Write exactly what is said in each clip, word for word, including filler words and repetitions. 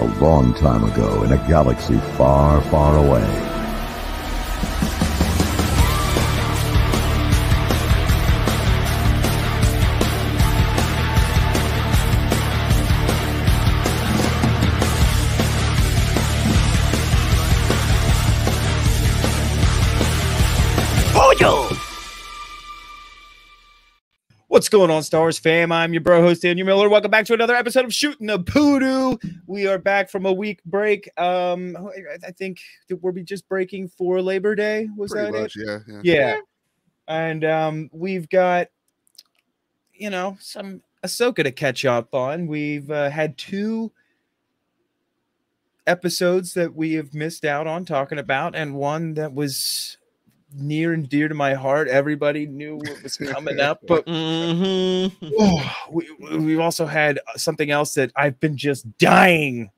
a long time ago in a galaxy far, far away. What's going on, Star Wars fam? I'm your bro host, Daniel Miller. Welcome back to another episode of Shooting the Poodoo. We are back from a week break. Um, I think we'll be just breaking for Labor Day. Was Pretty that much, it? Yeah, yeah. Yeah. And um, we've got, you know, some Ahsoka to catch up on. We've uh, had two episodes that we have missed out on talking about, and one that was near and dear to my heart. Everybody knew what was coming up, but mm-hmm. oh, we, we've also had something else that I've been just dying,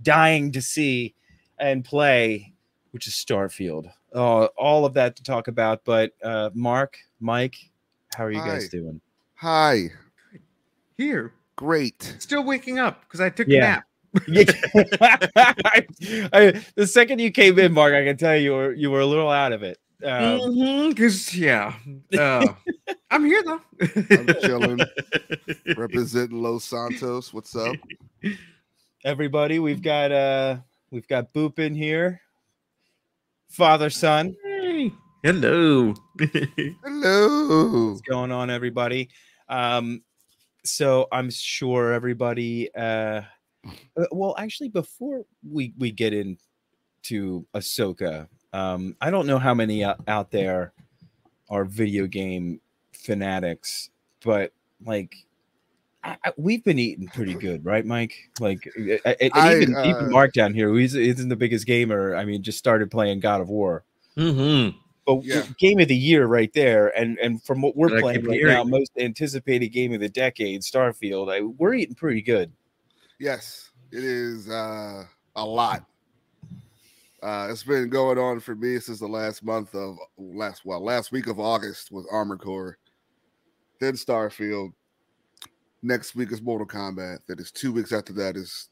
dying to see and play, which is Starfield. Uh, all of that to talk about, but uh, Mark, Mike, how are you Hi. guys doing? Hi. Here. Great. Still waking up because I took yeah. a nap. I, I, the second you came in, Mark, I can tell you were, you were a little out of it. Um, mm-hmm, cause yeah, uh, I'm here though. I'm chilling, representing Los Santos. What's up, everybody? We've got uh, we've got Boop in here, father son. Hey. Hello, hello. What's going on, everybody? Um, so I'm sure everybody. Uh, well, actually, before we we get into Ahsoka. Um, I don't know how many out there are video game fanatics, but like I, I, we've been eating pretty good, right, Mike? Like I, I, even, uh, even Mark down here, who isn't the biggest gamer. I mean, just started playing God of War. Mm-hmm. But yeah. game of the year right there, and and from what we're but playing right hearing. now, most anticipated game of the decade, Starfield. I, we're eating pretty good. Yes, it is uh, a lot. Uh, it's been going on for me since the last month of last well last week of August was Armored Core, then Starfield. Next week is Mortal Kombat. That is two weeks after that is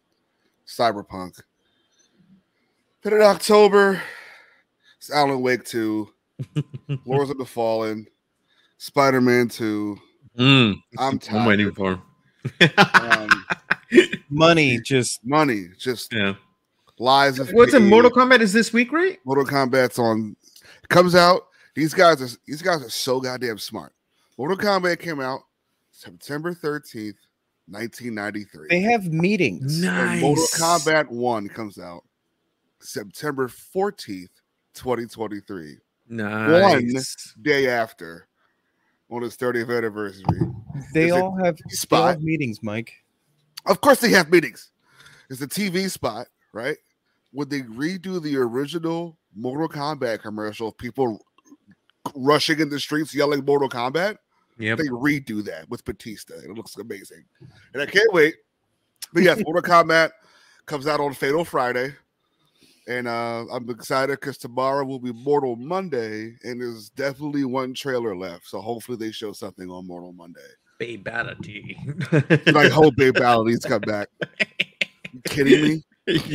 Cyberpunk. Then in October, it's Alan Wake two, Lords of the Fallen, Spider-Man two. Mm, I'm tired. I'm waiting for um, money. Just money. Just yeah. Lies of What's in Mortal Kombat is this week, right? Mortal Kombat's on. Comes out. These guys are these guys are so goddamn smart. Mortal Kombat came out September thirteenth, nineteen ninety-three. They have meetings. Nice. And Mortal Kombat one comes out September fourteenth, twenty twenty-three. Nice. One day after, on its thirtieth anniversary. They all have spot meetings, Mike. Of course they have meetings. It's the T V spot, right? When they redo the original Mortal Kombat commercial of people rushing in the streets yelling Mortal Kombat, yep. they redo that with Batista. It looks amazing. And I can't wait. But yes, Mortal Kombat comes out on Fatal Friday. And uh, I'm excited because tomorrow will be Mortal Monday. And there's definitely one trailer left. So hopefully they show something on Mortal Monday. Babality. I hope Babality's come back. You kidding me?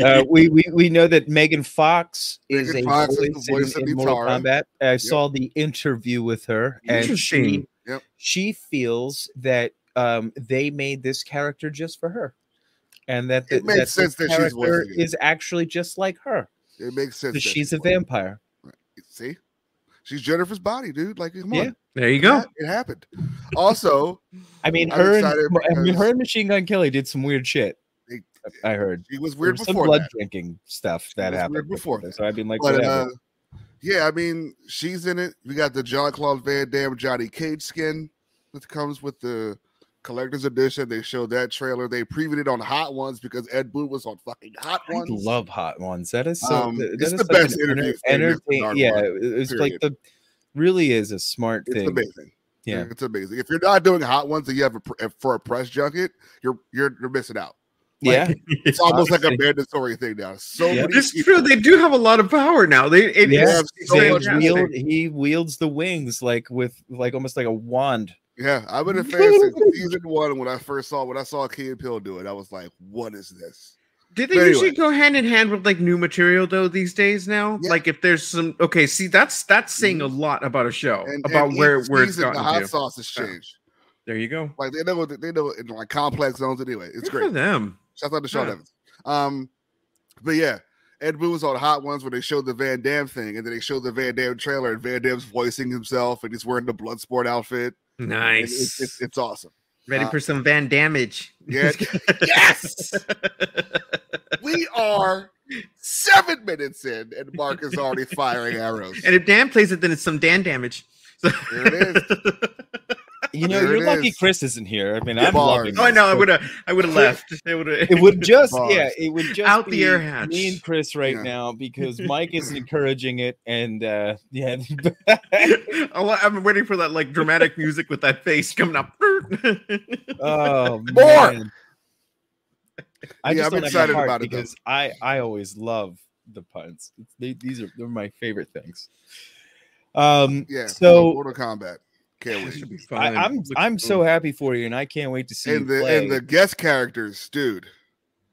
Uh, we, we we know that Megan Fox Megan is a Fox voice, voice in, in Mortal Kombat. I yep. saw the interview with her, and she yep. she feels that um, they made this character just for her, and that the, it makes that sense that she's voicing it. Is actually just like her. It makes sense. That she's a vampire. Right. See, she's Jennifer's body, dude. Like, come yeah. on. There you go. It happened. Also, I mean, her and, I mean, her and Machine Gun Kelly did some weird shit. I heard he was weird there was before some blood that. drinking stuff that happened weird before. That. So I mean, like, but, uh, yeah, I mean, she's in it. We got the Jean-Claude Van Damme Johnny Cage skin that comes with the collector's edition. They showed that trailer. They previewed it on Hot Ones because Ed Boon was on fucking Hot Ones. I love Hot Ones. That is so. Um, that it's is the like best interview. Entertain, entertain, yeah, it's period. like the really is a smart it's thing. Amazing. Yeah. yeah, it's amazing. If you're not doing Hot Ones and you have a, for a press junket, you're you're you're missing out. Like, yeah, it's almost Honestly. like a mandatory thing now. So yeah. it's people. true. They do have a lot of power now. They, it, yeah. so they wield, he wields the wings like with like almost like a wand. Yeah, I've been a fan since season one when I first saw when I saw Key and Peele do it. I was like, "What is this?" Do they but usually anyway. go hand in hand with like new material though these days now? Yeah. Like if there's some okay, see that's that's saying a lot about a show and, about and where where it's gotten the hot to. sauce has changed. Yeah. There you go. Like they know they know in like complex zones anyway. It's Good great. For them. Shout out to Sean yeah. Evans. Um, but yeah, Ed Boon was on Hot Ones where they showed the Van Damme thing, and then they showed the Van Damme trailer, and Van Damme's voicing himself, and he's wearing the Bloodsport outfit. Nice. It's, it's, it's awesome. Ready uh, for some Van Damage. Yeah. Yes. We are seven minutes in, and Mark is already firing arrows. And if Dan plays it, then it's some Dan damage. So there it is. You know, there you're lucky is. Chris isn't here. I mean, I'm Bars. loving. Oh, I know. I would have. I would have left. It would just. Bars. Yeah, it would just out be the air hatch. Me and Chris right yeah. now because Mike isn't encouraging it, and uh, yeah. I'm waiting for that like dramatic music with that face coming up. Oh, more. Man. I yeah, just I'm excited about it because though. I I always love the puns. They, these are they're my favorite things. Um. Yeah. So Mortal Kombat. Can't wait. It should be fun. I, I'm I'm so happy for you, and I can't wait to see. And the you play. and the guest characters, dude.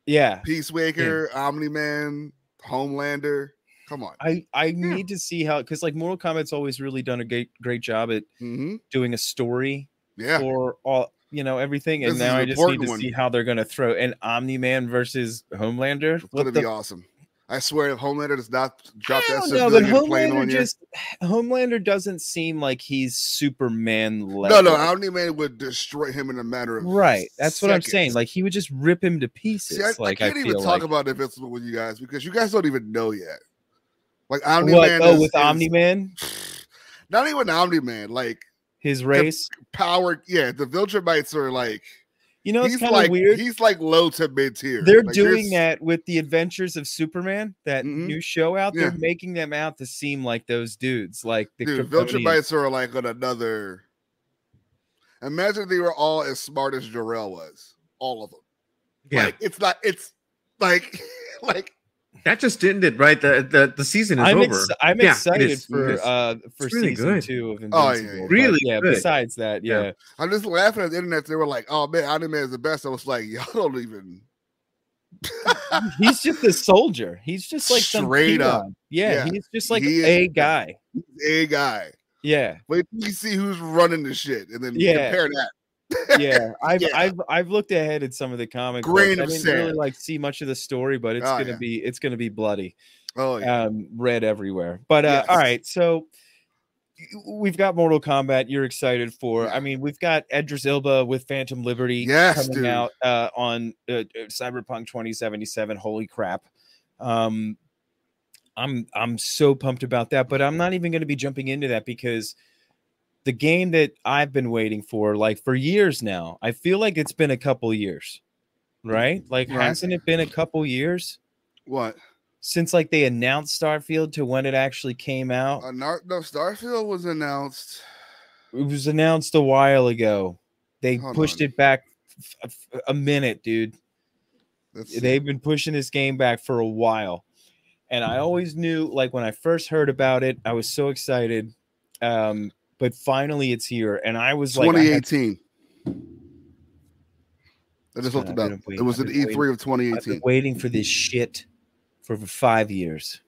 Yeah, Peace Waker, yeah. Omni Man, Homelander. Come on, I I yeah. need to see how because like Mortal Kombat's always really done a great great job at mm-hmm. doing a story. Yeah, for all you know everything, and this now an I just need to one. see how they're gonna throw an Omni Man versus Homelander. It's gonna the... be awesome. I swear, if Homelander does not drop that, no, but Homelander just you. Homelander doesn't seem like he's Superman level. No, no, Omni Man would destroy him in a matter of right. That's seconds. what I'm saying. Like he would just rip him to pieces. See, I, like I can't I even talk like. about Invincible with you guys because you guys don't even know yet. Like Omni Man, oh, is, with Omni Man, not even Omni Man. Like his race, power. Yeah, the Viltrumites are like. You know, it's kind of like, weird. He's like low to mid tier. They're like doing that with the Adventures of Superman, that mm-hmm. new show out. Yeah. They're making them out to seem like those dudes. Like the Dude, Viltrumites are like on another. Imagine they were all as smart as Jor-El was. All of them. Yeah. Like, it's not. It's like, like that just ended, right? The the, the season is I'm over. Ex I'm yeah, excited for uh for really season good. two of Invincible. Oh yeah, yeah. really? Yeah. Good. Besides that, yeah. yeah. I'm just laughing at the internet. They were like, "Oh man, Omni Man is the best." I was like, "Y'all don't even." He's just a soldier. He's just like some straight up. Yeah, yeah, he's just like he a guy. A guy. Yeah. Wait till you see who's running the shit, and then yeah. compare that. yeah, I've yeah. I've I've looked ahead at some of the comic books. I didn't sand. really like see much of the story, but it's oh, gonna yeah. be it's gonna be bloody. Oh yeah, um, red everywhere. But uh, yes. all right, so we've got Mortal Kombat. You're excited for? Yeah. I mean, we've got Idris Elba with Phantom Liberty yes, coming dude. out uh, on uh, Cyberpunk twenty seventy-seven. Holy crap! Um, I'm I'm so pumped about that, but I'm not even going to be jumping into that because. The game that I've been waiting for, like for years now, I feel like it's been a couple years, right? Like, right. hasn't it been a couple years? What? Since like they announced Starfield to when it actually came out? Uh, no, Starfield was announced. It was announced a while ago. They Hold pushed on. it back a, a minute, dude. Let's They've see. been pushing this game back for a while. And I always knew, like when I first heard about it, I was so excited. Um, But finally, it's here, and I was like, twenty eighteen. I, had... I just looked it up. It was an E three waiting. of twenty eighteen. I've been waiting for this shit for five years.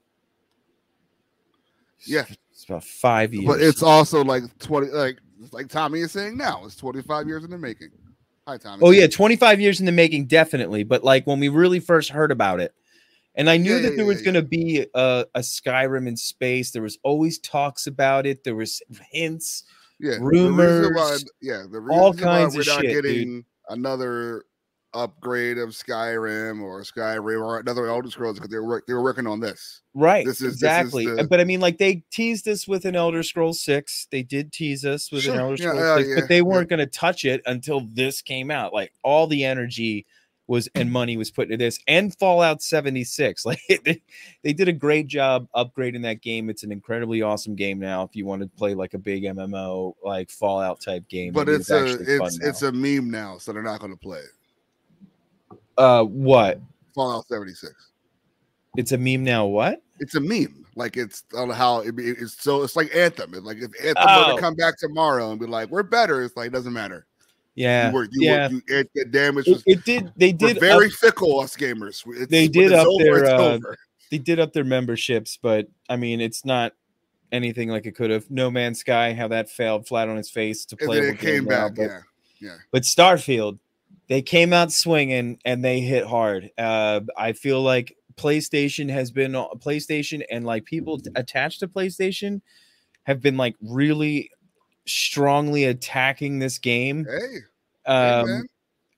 Yeah, it's about five years. But it's also like twenty, like like Tommy is saying now, it's twenty-five years in the making. Hi, Tommy. Oh yeah, twenty-five years in the making, definitely. But like when we really first heard about it. And I knew yeah, that there yeah, was yeah. going to be a, a Skyrim in space. There was always talks about it. There was hints, yeah, rumors, the why, yeah, the all kinds why of we're shit. We're not getting dude. another upgrade of Skyrim or Skyrim or another Elder Scrolls because they were they were working on this. Right. This is exactly. This is the... But I mean, like they teased us with an Elder Scrolls six. They did tease us with sure. an Elder Scrolls yeah, six, yeah, but they weren't yeah. going to touch it until this came out. Like all the energy. Was and money was put into this and Fallout seventy-six. Like they, they did a great job upgrading that game. It's an incredibly awesome game now. If you want to play like a big M M O, like Fallout type game, but it's, it's a it's it's a meme now, so they're not going to play it. Uh, what Fallout seventy-six? It's a meme now. What? It's a meme. Like it's on how it, it's so it's like Anthem. It's like if Anthem oh. were to come back tomorrow and be like, we're better. It's like it doesn't matter. Yeah, you were, you yeah. Were, you, it, the damage was. It, it did. They did very up, fickle us gamers. It's, they did up over, their. Uh, they did up their memberships, but I mean, it's not anything like it could have. No Man's Sky, how that failed flat on its face to play. And then it came back. Now, but, yeah, yeah. But Starfield, they came out swinging and they hit hard. Uh, I feel like PlayStation has been PlayStation and like people attached to PlayStation have been like really strongly attacking this game. Hey, um, hey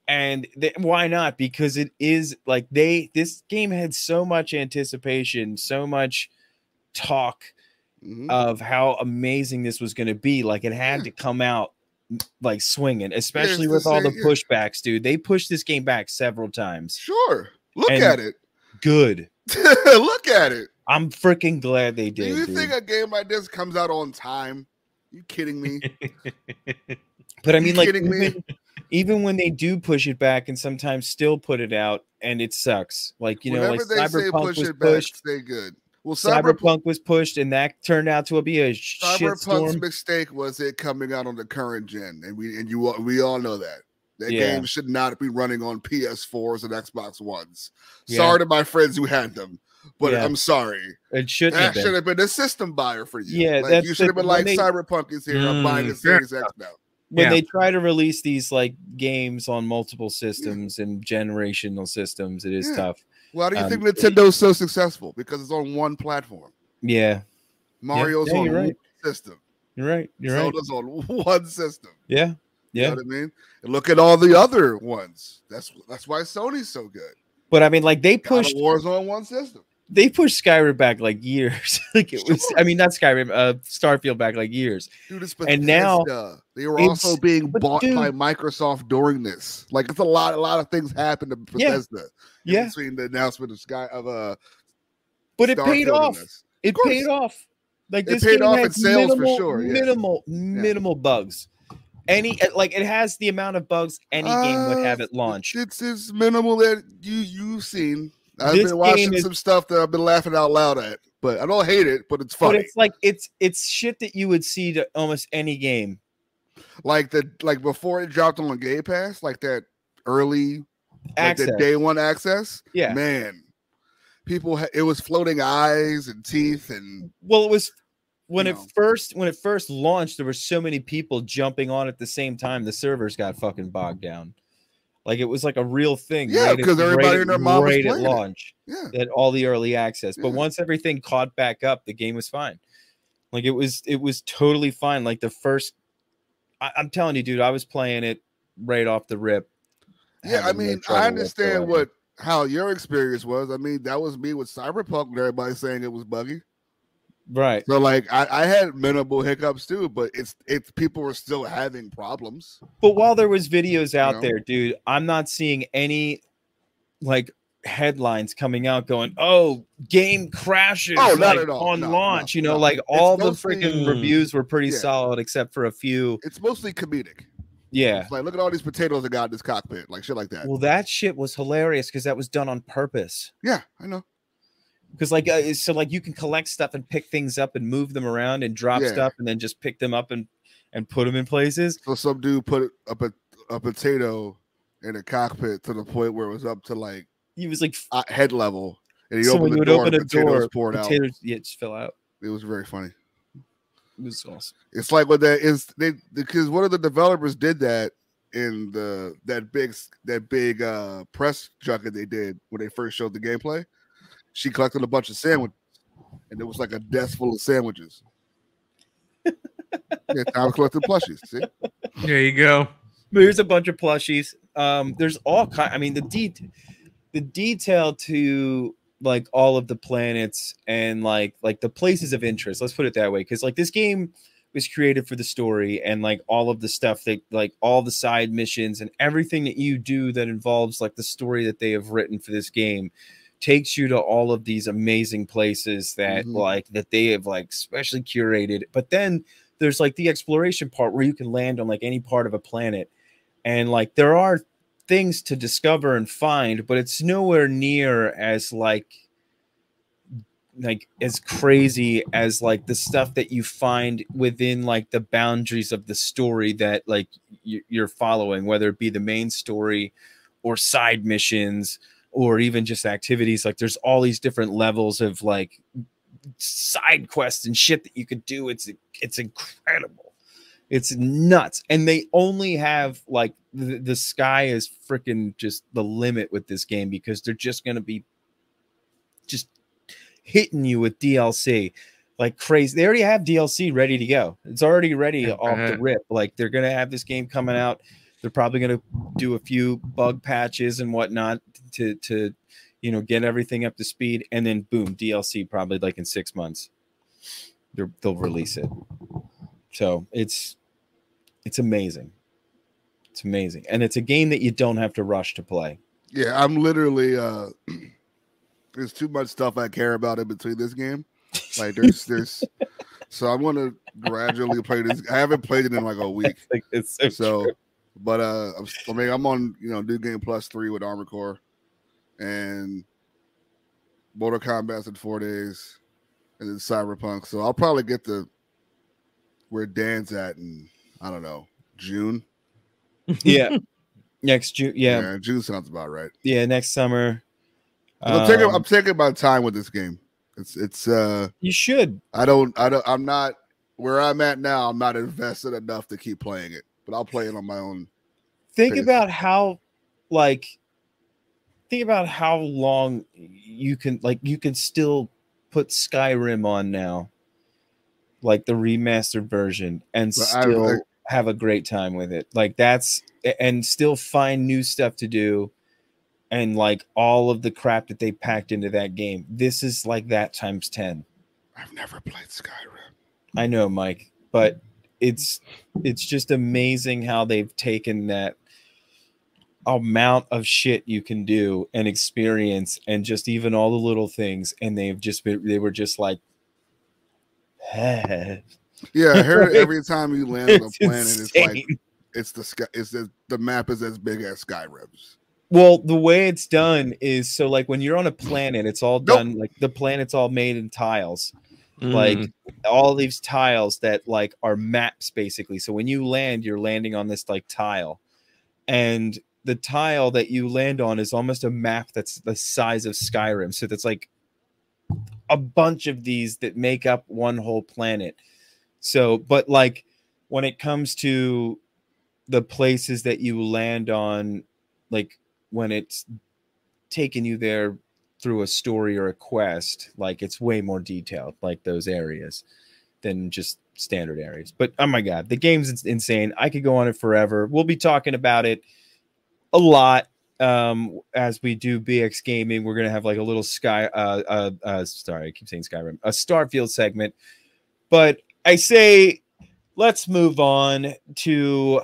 and they, why not? Because it is like they this game had so much anticipation, so much talk mm-hmm. of how amazing this was going to be. Like it had yeah. to come out like swinging, especially yeah, with all the yeah. pushbacks, dude. They pushed this game back several times. Sure, look and at it. Good. Look at it. I'm freaking glad they did. Do you dude. think a game like this comes out on time? You kidding me? But I mean, you like even, even when they do push it back, and sometimes still put it out, and it sucks. Like you Whenever know, like Cyberpunk push was it back, pushed. Stay good. Well, Cyberpunk, Cyberpunk was pushed, and that turned out to be a shitstorm. Cyberpunk's mistake was it coming out on the current gen, and we and you we all know that. That yeah. game should not be running on P S fours and Xbox Ones. Yeah. Sorry to my friends who had them, but yeah. I'm sorry. It shouldn't that have been. should have been a system buyer for you. Yeah, like, you should the, have been like they, Cyberpunk is here. Mm, I'm buying the Series X now. When yeah. they try to release these like games on multiple systems yeah. and generational systems, it is yeah. tough. Well, how do you um, think Nintendo's so successful? Because it's on one platform. Yeah, Mario's yeah, on right. one system. You're right. You're Zelda's right. Zelda's on one system. Yeah. Yeah. You know what I mean? And look at all the other ones. That's that's why Sony's so good. But I mean, like they pushed God of War's on one system. They pushed Skyrim back like years. Like it sure. was, I mean, not Skyrim, uh Starfield back like years. Dude, it's Bethesda. And now they were also being bought dude, by Microsoft during this. Like it's a lot, a lot of things happened to Bethesda yeah. in yeah. between the announcement of Sky of uh but it Starfield paid off. It paid off. Like this it paid game off had in sales minimal, for sure. Yeah. Minimal, minimal yeah. bugs. Any like it has the amount of bugs any uh, game would have at launch. It's as minimal that you you've seen. I've this been watching is, some stuff that I've been laughing out loud at, but I don't hate it. But it's funny. But it's like it's it's shit that you would see to almost any game. Like the like before it dropped on Game Pass, like that early, access. like the day one access. Yeah, man, people it was floating eyes and teeth and well, it was. When you it know. first when it first launched, there were so many people jumping on at the same time. The servers got fucking bogged down, like it was like a real thing. Yeah, because right everybody in their mom right was playing at launch. It. Yeah, at all the early access. Yeah. But once everything caught back up, the game was fine. Like it was, it was totally fine. Like the first, I, I'm telling you, dude, I was playing it right off the rip. Yeah, I mean, I understand what how your experience was. I mean, that was me with Cyberpunk and everybody saying it was buggy. Right. So like I, I had minimal hiccups too, but it's it's people were still having problems. But while there was videos out you know? there, dude, I'm not seeing any like headlines coming out going, "Oh, game crashes oh, not like, at all. on no, launch." No, you know, no. like all it's the mostly, freaking reviews were pretty yeah. solid except for a few. It's mostly comedic. Yeah. It's like look at all these potatoes that got in this cockpit, like shit like that. Well, that shit was hilarious because that was done on purpose. Yeah, I know. Because like uh, so like you can collect stuff and pick things up and move them around and drop yeah. stuff and then just pick them up and and put them in places. So some dude put up a, a potato in a cockpit to the point where it was up to like he was like uh, head level and he so opened the door open and a potatoes door, poured potatoes, out. Yeah, just fell out. It was very funny. It was awesome. It's like what that is they because one of the developers did that in the that big that big uh, press junket they did when they first showed the gameplay. She collected a bunch of sandwiches, and it was like a desk full of sandwiches. Yeah, Tom collected plushies. See? There you go. There's a bunch of plushies. Um, there's all kind. I mean, the de the detail to like all of the planets and like like the places of interest. Let's put it that way, because like this game was created for the story and like all of the stuff that like all the side missions and everything that you do that involves like the story that they have written for this game. Takes you to all of these amazing places that mm-hmm. like that they have like specially curated. But then there's like the exploration part where you can land on like any part of a planet, and like there are things to discover and find, but it's nowhere near as like like as crazy as like the stuff that you find within like the boundaries of the story that like you're following, whether it be the main story or side missions or even just activities. Like there's all these different levels of like side quests and shit that you could do. It's, it's incredible. It's nuts. And they only have like the, the sky is freaking just the limit with this game, because they're just going to be just hitting you with D L C like crazy. They already have D L C ready to go. It's already ready off the rip. Like they're going to have this game coming out. They're probably going to do a few bug patches and whatnot to, to, you know, get everything up to speed. And then boom, D L C probably like in six months they're, they'll release it. So it's, it's amazing. It's amazing. And it's a game that you don't have to rush to play. Yeah. I'm literally, uh, there's too much stuff I care about in between this game. Like there's there's so I want to gradually play this. I haven't played it in like a week. It's like, it's so, so but uh I'm, I mean I'm on, you know, New Game Plus three with Armor Core, and Mortal Kombat's in four days, and then Cyberpunk. So I'll probably get to where Dan's at in, I don't know, June. Yeah. Next June. Yeah. Yeah, June sounds about right. Yeah, next summer. Um, I'm, taking, I'm taking my time with this game. It's it's uh you should. I don't I don't I'm not where I'm at now, I'm not invested enough to keep playing it, but I'll play it on my own. Think pace. about how like think about how long you can like you can still put Skyrim on now, like the remastered version, and but still I, I, have a great time with it. Like that's and still find new stuff to do. And like all of the crap that they packed into that game. This is like that times ten. I've never played Skyrim. I know, Mike, but it's it's just amazing how they've taken that amount of shit you can do and experience and just even all the little things, and they've just been they were just like Yeah, Hera, every time you land on a planet, it's like it's the sky it's the, the map is as big as Skyrim's. Well, the way it's done is so like when you're on a planet, it's all done nope. like the planet's all made in tiles, mm. like all these tiles that like are maps basically. So when you land, you're landing on this like tile, and the tile that you land on is almost a map that's the size of Skyrim. So that's like a bunch of these that make up one whole planet. So, but like when it comes to the places that you land on, like when it's taking you there through a story or a quest, like it's way more detailed, like those areas than just standard areas. But oh my God, the game's insane. I could go on it forever. We'll be talking about it a lot. Um, as we do B X Gaming, we're going to have like a little Sky, uh, uh, uh, sorry, I keep saying Skyrim, a Starfield segment. But I say, let's move on to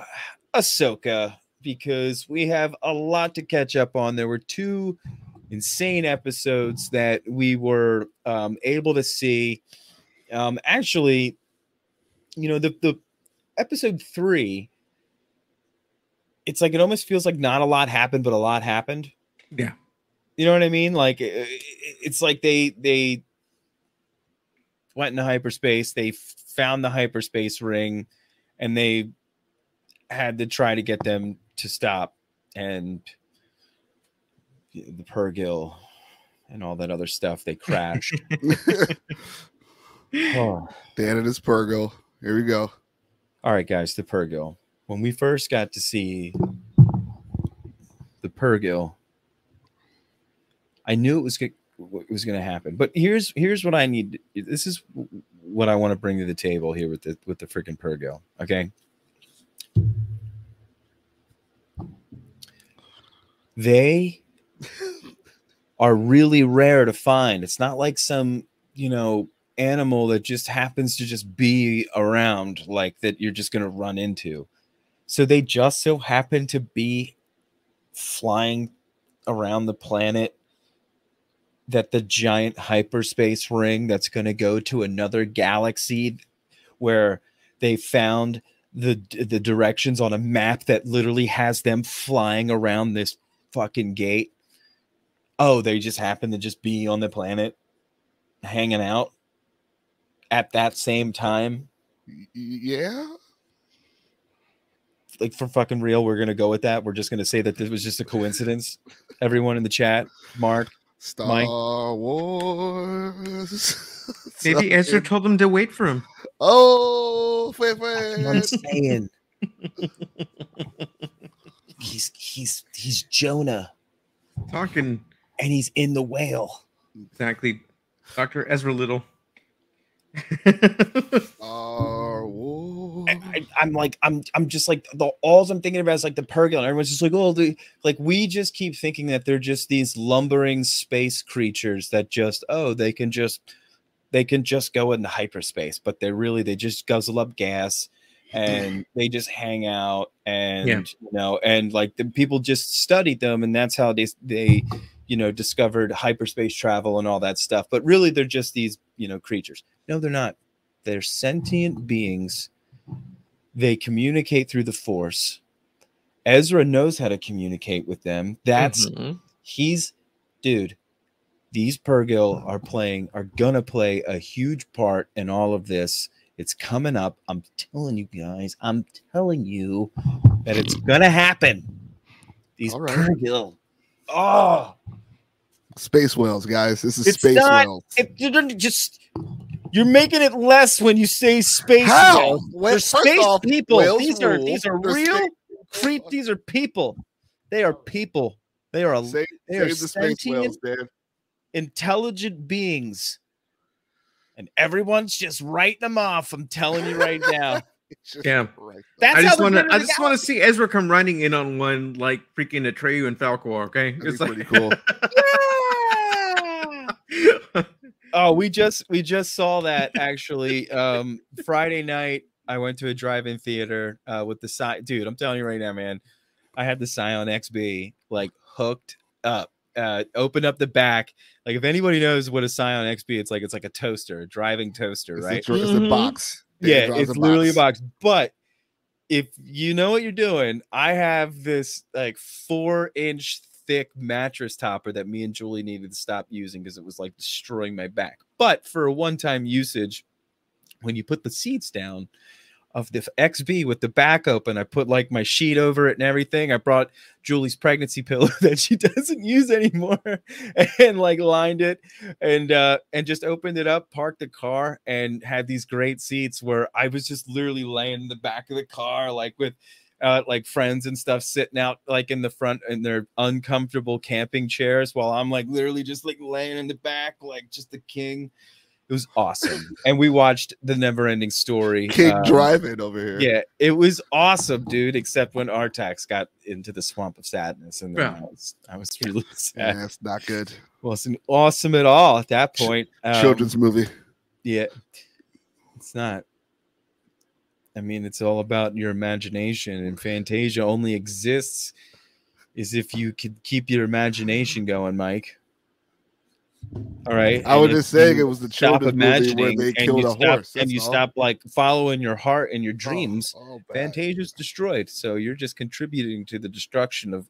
Ahsoka, because we have a lot to catch up on. There were two insane episodes that we were um, able to see. Um, actually, you know, the, the episode three, it's like, it almost feels like not a lot happened, but a lot happened. Yeah. You know what I mean? Like it, it's like they, they went into hyperspace. They found the hyperspace ring, and they had to try to get them to stop, and the Purrgil and all that other stuff. They crashed. Oh. Dan and his Purrgil. Here we go. All right, guys, the Purrgil. When we first got to see the Purrgil, I knew it was it was going to happen. But here's here's what I need. This is what I want to bring to the table here with the with the freaking Purrgil. Okay. They are really rare to find. It's not like some, you know, animal that just happens to just be around, like that you're just going to run into. So they just so happen to be flying around the planet that the giant hyperspace ring that's going to go to another galaxy, where they found the the directions on a map that literally has them flying around this fucking gate. Oh, they just happen to just be on the planet. hanging out at that same time? Yeah. Like, for fucking real, we're going to go with that. We're just going to say that this was just a coincidence. Everyone in the chat, Mark, Star Mike. Wars. Maybe Ezra told him to wait for him. Oh, wait, wait. I'm saying. he's, he's, he's Jonah. Talking. And he's in the whale. Exactly. Doctor Ezra Little. Star Wars. I, I, I'm like, I'm, I'm just like, the all I'm thinking about is like the Purrgil, and everyone's just like, oh, the, like we just keep thinking that they're just these lumbering space creatures that just, oh, they can just, they can just go into hyperspace, but they really, they just guzzle up gas and they just hang out, and yeah. you know, and like the people just studied them, and that's how they, they, you know, discovered hyperspace travel and all that stuff. But really, they're just these, you know, creatures. No, they're not. They're sentient beings. They communicate through the Force. Ezra knows how to communicate with them. That's mm-hmm. he's dude. These Purrgil are playing are gonna play a huge part in all of this. It's coming up. I'm telling you guys. I'm telling you that it's gonna happen. These all right. Purrgil. Oh, space whales, guys. This is it's space not, whales. It, you don't just. You're making it less when you say space. How? They're space off, people. These are rule. these are They're real creep. These are people. They are people. They are a save, they save are the sentient, space whales, man. Intelligent beings, and everyone's just writing them off. I'm telling you right now. Yeah, that's I just want to. I just want to see Ezra come running in on one like freaking Atreyu and Falcor. Okay, That'd it's like... pretty cool. Yeah. Oh, we just we just saw that actually. Um, Friday night, I went to a drive-in theater uh, with the Sci. Dude, I'm telling you right now, man, I had the Scion X B like hooked up. Uh, open up the back. Like, if anybody knows what a Scion X B, it's like it's like a toaster, a driving toaster, it's right? It's a mm-hmm. box. It yeah, it's a literally a box. But if you know what you're doing, I have this like four inch thick mattress topper that me and Julie needed to stop using because it was like destroying my back. But for a one-time usage, when you put the seats down of the X B with the back open, I put like my sheet over it and everything. I brought Julie's pregnancy pillow that she doesn't use anymore and like lined it and uh, and just opened it up, parked the car, and had these great seats where I was just literally laying in the back of the car like with Uh, like friends and stuff sitting out like in the front in their uncomfortable camping chairs while I'm like literally just like laying in the back like just the king. It was awesome. And we watched The Never-Ending Story. King um, driving over here. Yeah, it was awesome, dude, except when Artax got into the swamp of sadness, and then yeah. I, was, I was really sad. Yeah, that's not good. Wasn't awesome at all at that point. Um, children's movie. Yeah, it's not. I mean, it's all about your imagination, and Fantasia only exists is if you could keep your imagination going, Mike. All right. I was just saying it was the children's movie where they killed a horse. And you stop like following your heart and your dreams. Oh, oh, Fantasia's destroyed. So you're just contributing to the destruction of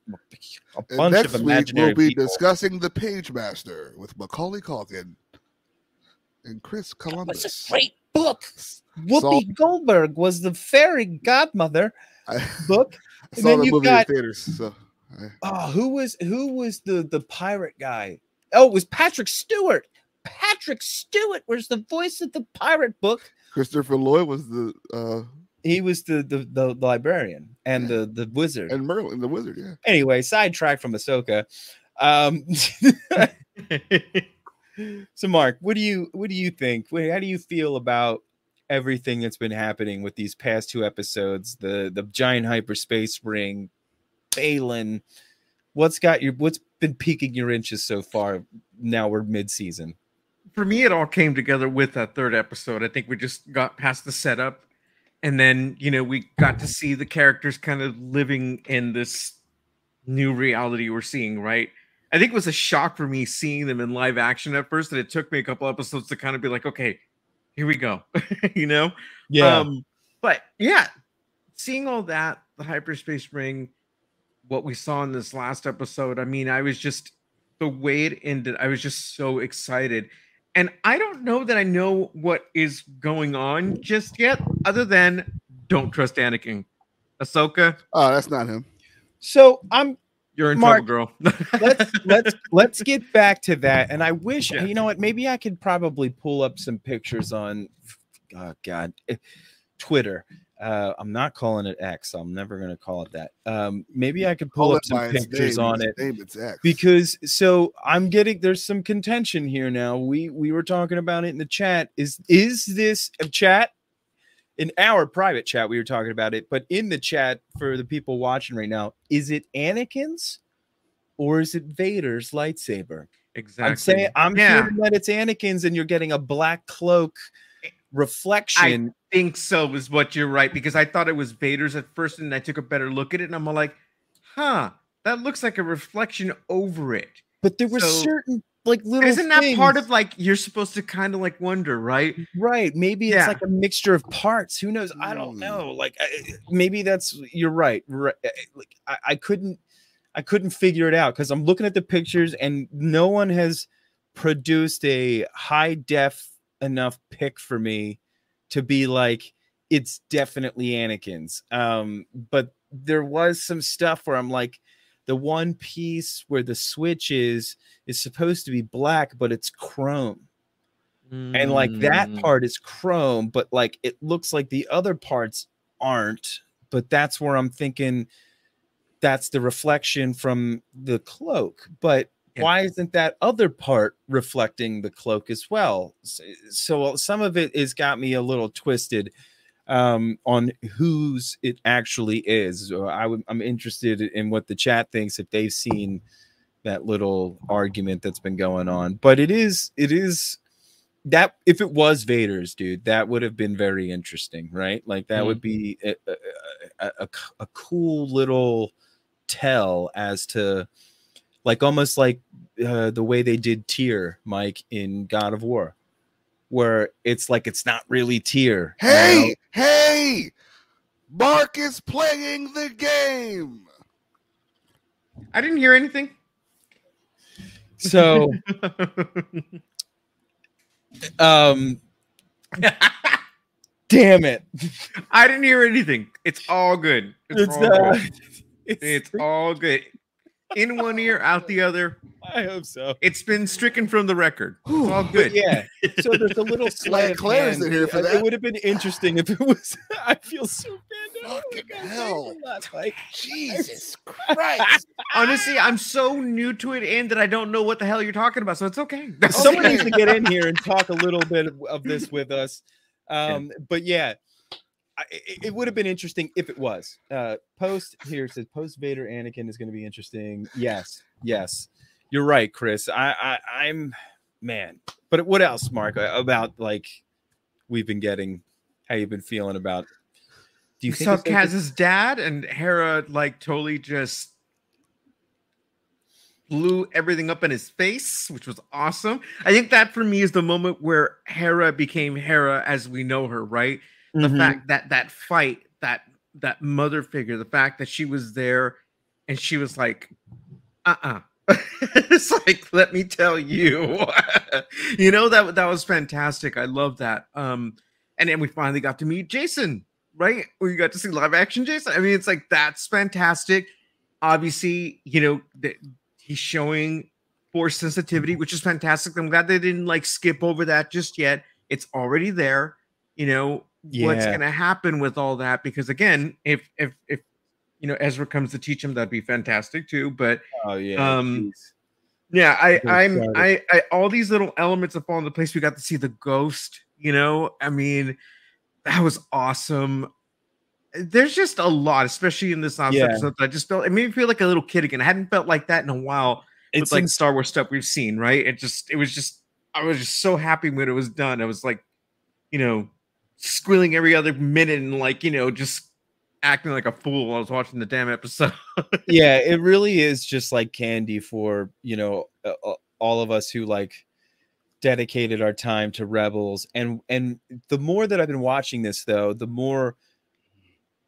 a bunch of imaginary people. Next week we'll be discussing The Pagemaster with Macaulay Culkin and Chris Columbus. That's a great book. Whoopi Salt. Goldberg was the fairy godmother I, book. I saw and then the you movie got, in theaters. So I, oh, who was who was the the pirate guy? Oh, it was Patrick Stewart. Patrick Stewart was the voice of the pirate book. Christopher Lloyd was the uh, he was the the, the the librarian and the the wizard and Merlin the wizard. Yeah. Anyway, sidetracked from Ahsoka. Um, so, Mark, what do you what do you think? How do you feel about everything that's been happening with these past two episodes, the the giant hyperspace ring, Baylan? What's got your what's been piquing your interest so far? Now we're mid-season. For me, it all came together with that third episode. I think we just got past the setup, and then you know we got to see the characters kind of living in this new reality we're seeing, right? I think it was a shock for me seeing them in live action at first, and it took me a couple episodes to kind of be like, okay, here we go. You know? Yeah. Um, but yeah, seeing all that, the hyperspace ring, what we saw in this last episode, I mean, I was just, the way it ended, I was just so excited. And I don't know that I know what is going on just yet, other than don't trust Anakin. Ahsoka. Oh, that's not him. So I'm. You're in Mark, trouble, girl. let's let's let's get back to that. And I wish, yeah. you know what? Maybe I could probably pull up some pictures on, oh God, Twitter. Uh, I'm not calling it X. So I'm never going to call it that. Um, maybe I could pull, pull up some pictures name, on it X. Because so I'm getting there's some contention here now. We we were talking about it in the chat. Is is this a chat? In our private chat, we were talking about it, but in the chat for the people watching right now, is it Anakin's or is it Vader's lightsaber? Exactly. I'm saying I'm yeah. hearing that it's Anakin's, and you're getting a black cloak reflection. I think so is what you're right, because I thought it was Vader's at first, and I took a better look at it, and I'm like, huh, that looks like a reflection over it. But there were so certain. Like little Isn't that things. part of like you're supposed to kind of like wonder, right? Right. Maybe it's yeah. like a mixture of parts. Who knows? I don't know. Like I, maybe that's you're right. right. Like I, I couldn't, I couldn't figure it out because I'm looking at the pictures and no one has produced a high def enough pic for me to be like it's definitely Anakin's. Um, but there was some stuff where I'm like. The one piece where the switch is is supposed to be black, but it's chrome. Mm. And like that part is chrome, but like it looks like the other parts aren't. But that's where I'm thinking that's the reflection from the cloak. But yeah. why isn't that other part reflecting the cloak as well? So, so some of it has got me a little twisted. Um, on whose it actually is. So I would, I'm interested in what the chat thinks if they've seen that little argument that's been going on. But it is, it is that if it was Vader's, dude, that would have been very interesting, right? Like that mm-hmm. would be a, a, a, a cool little tell as to, like, almost like uh, the way they did Tyr, Mike, in God of War. Where it's like it's not really Tyr. Hey, now. hey, Mark is playing the game. I didn't hear anything. So, um, damn it! I didn't hear anything. It's all good. It's, it's all uh, good. It's, it's all good. In one ear, out the other. I hope so. It's been stricken from the record. It's all good. Yeah. So there's a little slight. Claire's in here for that. It would have been interesting if it was. I feel so bad. Oh, hell. Like, Jesus Christ. Honestly, I'm so new to it and that I don't know what the hell you're talking about. So it's okay. Someone needs to get in here and talk a little bit of, of this with us. Um, yeah. But yeah. I, it would have been interesting if it was uh, post here says post Vader Anakin is going to be interesting. Yes, yes, you're right, Chris. I, I I'm man. But what else, Mark? About like we've been getting how you've been feeling about. Do you think saw Kaz's dad and Hera like totally just blew everything up in his face, which was awesome. I think that for me is the moment where Hera became Hera as we know her, right? The mm-hmm. fact that that fight, that that mother figure, the fact that she was there and she was like, uh-uh. It's like, let me tell you. You know, that that was fantastic. I love that. Um, and then we finally got to meet Jacen, right? We got to see live action Jacen. I mean, it's like, that's fantastic. Obviously, you know, the, he's showing force sensitivity, which is fantastic. I'm glad they didn't like skip over that just yet. It's already there, you know. Yeah. What's going to happen with all that? Because again, if if if you know Ezra comes to teach him, that'd be fantastic too. But oh yeah, um, geez. yeah, I I'm I, I all these little elements have fallen into place. We got to see the ghost. You know, I mean, that was awesome. There's just a lot, especially in this last yeah. episode. That I just felt it made me feel like a little kid again. I hadn't felt like that in a while. It's with, like Star Wars stuff we've seen, right? It just it was just I was just so happy when it was done. I was like, you know. Squealing every other minute and like you know just acting like a fool while I was watching the damn episode. Yeah, it really is just like candy for you know uh, all of us who like dedicated our time to Rebels, and and the more that I've been watching this though, the more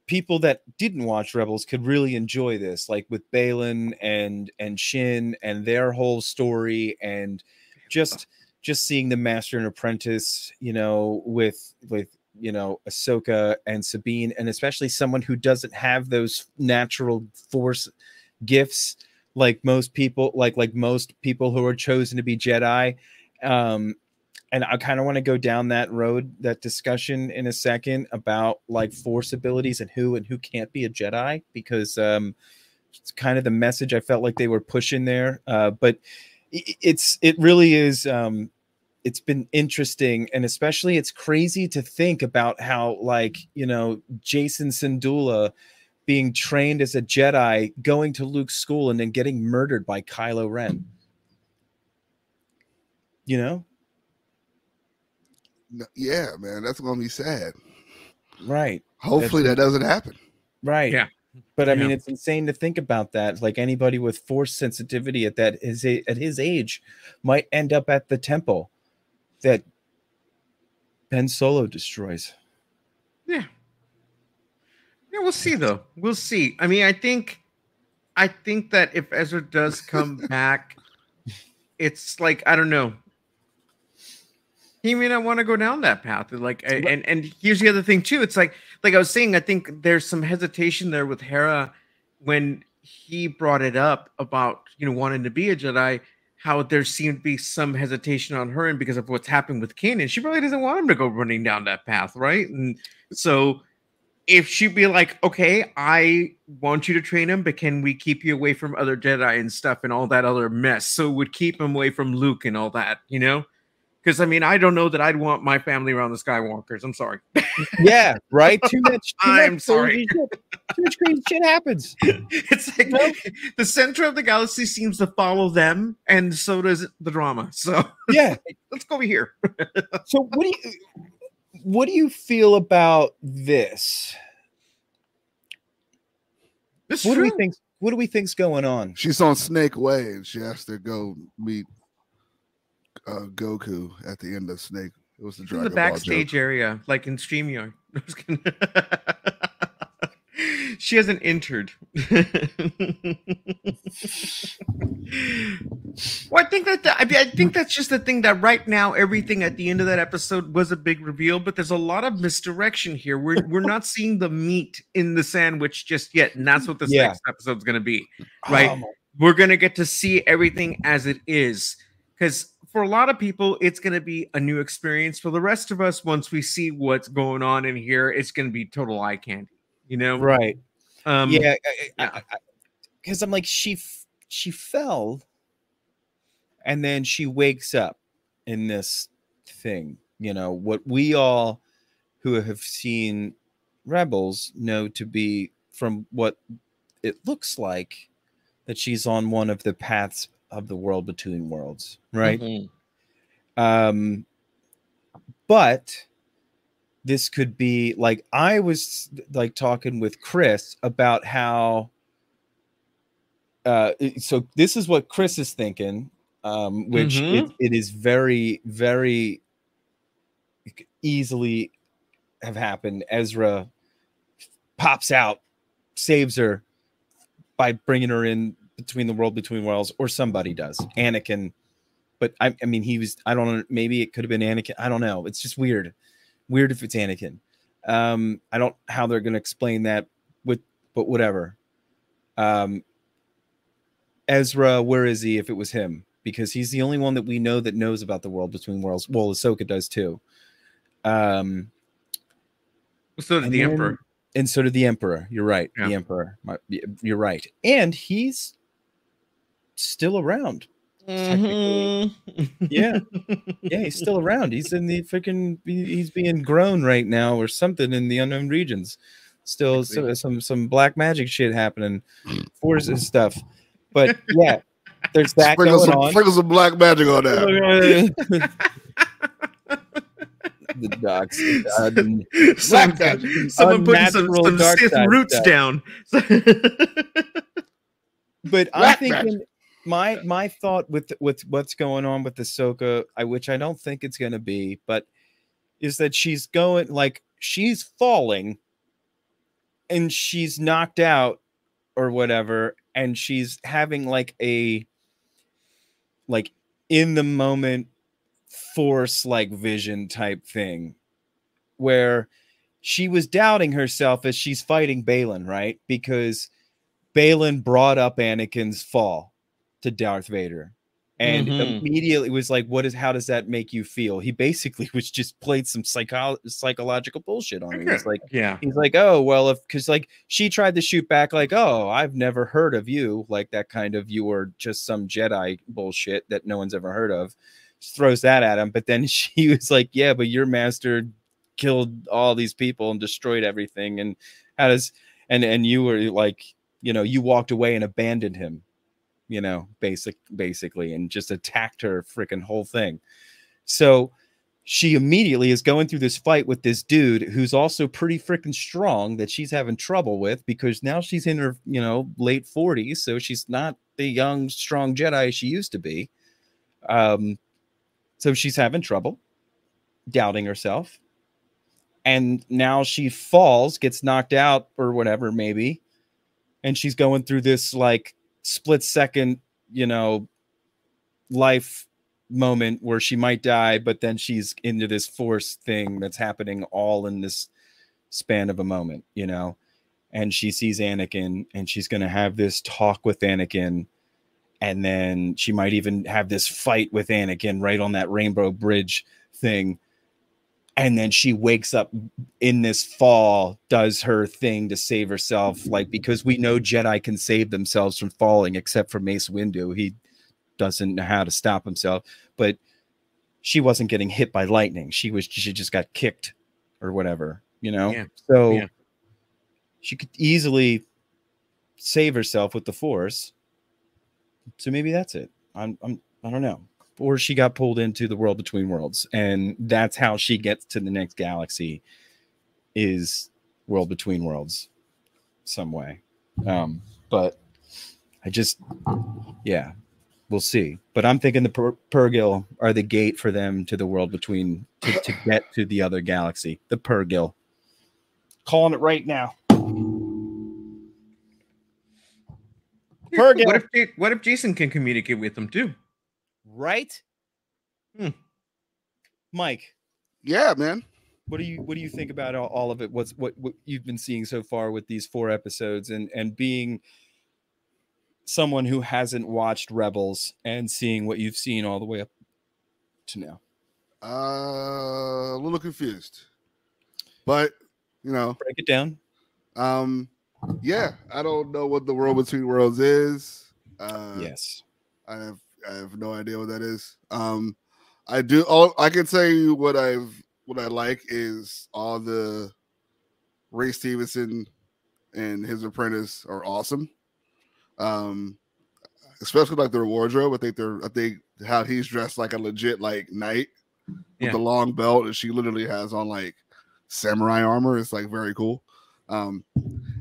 people that didn't watch Rebels could really enjoy this, like with Baylan and and Shin and their whole story and just just seeing the master and apprentice, you know, with with you know, Ahsoka and Sabine, and especially someone who doesn't have those natural force gifts like most people, like like most people who are chosen to be Jedi. Um, and I kind of want to go down that road, that discussion in a second about like force abilities and who and who can't be a Jedi, because um, it's kind of the message I felt like they were pushing there. Uh, but it's it really is. Um, it's been interesting, and especially it's crazy to think about how, like, you know, Jacen Syndulla being trained as a Jedi, going to Luke's school, and then getting murdered by Kylo Ren. You know? Yeah, man, that's going to be sad. Right. Hopefully that's, that doesn't happen. Right. Yeah. But I yeah. mean, it's insane to think about that. Like, anybody with force sensitivity at that is a, at his age might end up at the temple that Ben Solo destroys. Yeah. Yeah, we'll see though. We'll see. I mean, I think, I think that if Ezra does come back, it's like, I don't know. He may not want to go down that path. Like, and and here's the other thing too. It's like, like I was saying, I think there's some hesitation there with Hera when he brought it up about, you know, wanting to be a Jedi, how there seemed to be some hesitation on her, and because of what's happened with Kanan, she probably doesn't want him to go running down that path, right? And so if she'd be like, okay, I want you to train him, but can we keep you away from other Jedi and stuff and all that other mess? So would keep him away from Luke and all that, you know? Because, I mean, I don't know that I'd want my family around the Skywalkers. I'm sorry. Yeah, right? Too much. Too I'm much sorry. Too much crazy shit happens. It's like, nope. The center of the galaxy seems to follow them, and so does the drama. So yeah, let's go over here. So what do you what do you feel about this? This what true. do we think? What do we think's going on? She's on Snake Wave. She has to go meet Uh, Goku at the end of Snake. It was the Dragon Ball. The backstage area, like in StreamYard. She hasn't entered. Well, I think that the, I, mean, I think that's just the thing, that right now everything at the end of that episode was a big reveal, but there's a lot of misdirection here. We're we're not seeing the meat in the sandwich just yet, and that's what this yeah. next episode's going to be, right? Um, we're going to get to see everything as it is, because for a lot of people, it's going to be a new experience. For the rest of us, once we see what's going on in here, it's going to be total eye candy, you know? Right. Um, yeah. Because I'm like, she f she fell, and then she wakes up in this thing. You know, what we all who have seen Rebels know to be, from what it looks like, that she's on one of the paths of the World Between Worlds, right? Mm-hmm. Um, but this could be like, I was like talking with Chris about how, uh, so this is what Chris is thinking, um, which mm-hmm. it, it is very, very easily have happened. Ezra pops out, saves her by bringing her in between the World Between Worlds, or somebody does. Anakin, but I, I mean, he was, I don't know, maybe it could have been Anakin. I don't know. It's just weird. Weird if it's Anakin. Um, I don't know how they're going to explain that, with, but whatever. Um, Ezra, where is he if it was him? Because he's the only one that we know that knows about the World Between Worlds. Well, Ahsoka does too. Um, so did the then, Emperor. And so did the Emperor. You're right. Yeah. The Emperor. My, you're right. And he's still around. Mm-hmm. Yeah, yeah, he's still around. He's in the freaking. He's being grown right now, or something, in the unknown regions. Still, so, some some black magic shit happening, forces stuff. But yeah, there's that sprinkle going some, on. Sprinkle some black magic on that. The docs. Um, Someone putting some, some stiff roots stuff down. But I think my my thought with with what's going on with Ahsoka, I which I don't think it's going to be, but is that she's going, like, she's falling, and she's knocked out or whatever, and she's having like a like in the moment force like vision type thing where she was doubting herself as she's fighting Baylan, right? Because Baylan brought up Anakin's fall to Darth Vader. And mm-hmm. immediately was like, what is, how does that make you feel? He basically was just played some psycho psychological bullshit on her. He's like, yeah, he's like, oh, well, if, cause like she tried to shoot back like, oh, I've never heard of you. Like that kind of, you were just some Jedi bullshit that no one's ever heard of. Just throws that at him. But then she was like, yeah, but your master killed all these people and destroyed everything. And how does, and, and you were like, you know, you walked away and abandoned him. You know, basic, basically, and just attacked her freaking whole thing. So she immediately is going through this fight with this dude who's also pretty freaking strong that she's having trouble with, because now she's in her, you know, late forties. So she's not the young, strong Jedi she used to be. Um, so she's having trouble, doubting herself. And now she falls, gets knocked out or whatever, maybe. And she's going through this, like, split second, you know, life moment where she might die, but then she's into this force thing that's happening all in this span of a moment, you know, and she sees Anakin and she's going to have this talk with Anakin. And then she might even have this fight with Anakin right on that Rainbow Bridge thing. And then she wakes up in this fall, does her thing to save herself. Like, because we know Jedi can save themselves from falling, except for Mace Windu. He doesn't know how to stop himself. But she wasn't getting hit by lightning. She was, she just got kicked or whatever, you know? Yeah. So yeah. She could easily save herself with the Force. So maybe that's it. I'm, I'm, I don't know. Or she got pulled into the World Between Worlds, and that's how she gets to the next galaxy, is World Between Worlds some way. Um, but I just, yeah, we'll see. But I'm thinking the Pur- Purrgil are the gate for them to the World Between, to, to get to the other galaxy, the Purrgil. Calling it right now. Purrgil. What if, what if Jacen can communicate with them too? Right? Hmm. Mike. Yeah, man. What do you what do you think about all, all of it? What's what, what you've been seeing so far with these four episodes, and and being someone who hasn't watched Rebels and seeing what you've seen all the way up to now? Uh, a little confused. But, you know, break it down. Um yeah, I don't know what the World Between Worlds is. Uh yes. I have I have no idea what that is. Um, I do. All I can tell you what I've what I like is all the Ray Stevenson and his apprentice are awesome. Um, especially like their wardrobe. I think they're. I think how he's dressed like a legit like knight with yeah. the long belt, and she literally has on like samurai armor. It's like very cool. Um,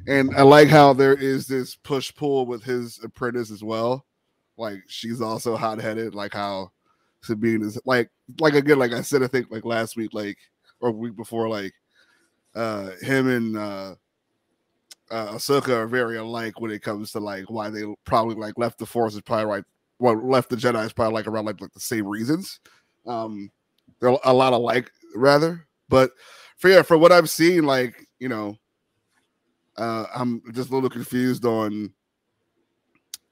and I like how there is this push pull with his apprentice as well. Like she's also hot headed, like how Sabine is. Like, like again, like I said, I think like last week, like or week before, like uh, him and uh, uh, Ahsoka are very alike when it comes to like why they probably like left the Force is probably right, well left the Jedi is probably like around like, like the same reasons. Um, they're a lot alike rather, but for yeah, for what I've seen, like you know, uh, I'm just a little confused on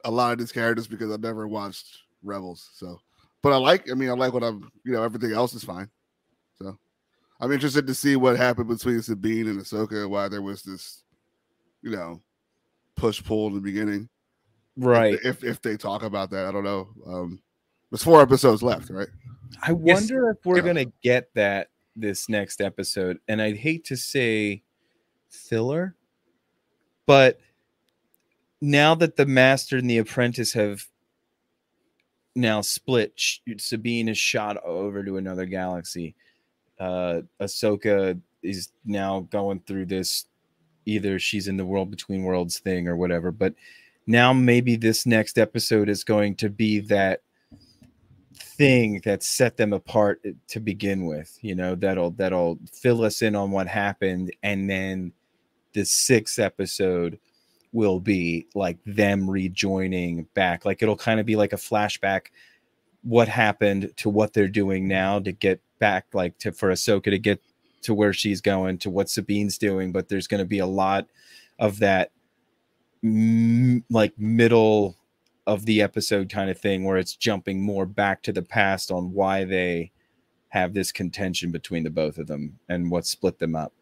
a lot of these characters because I've never watched Rebels. So, but I like, I mean, I like what I'm, you know, everything else is fine. So I'm interested to see what happened between Sabine and Ahsoka, why there was this, you know, push pull in the beginning. Right. If, if, if they talk about that, I don't know. Um, there's four episodes left, right? I wonder yes. if we're yeah. going to get that this next episode. And I'd hate to say filler, but now that the master and the apprentice have now split, Sabine is shot over to another galaxy. Uh, Ahsoka is now going through this, either she's in the World Between Worlds thing or whatever, but now maybe this next episode is going to be that thing that set them apart to begin with, you know, that'll, that'll fill us in on what happened. And then the sixth episode will be like them rejoining back. Like it'll kind of be like a flashback what happened to what they're doing now to get back, like to for Ahsoka to get to where she's going, to what Sabine's doing. But there's going to be a lot of that m- like middle of the episode kind of thing where it's jumping more back to the past on why they have this contention between the both of them and what split them up.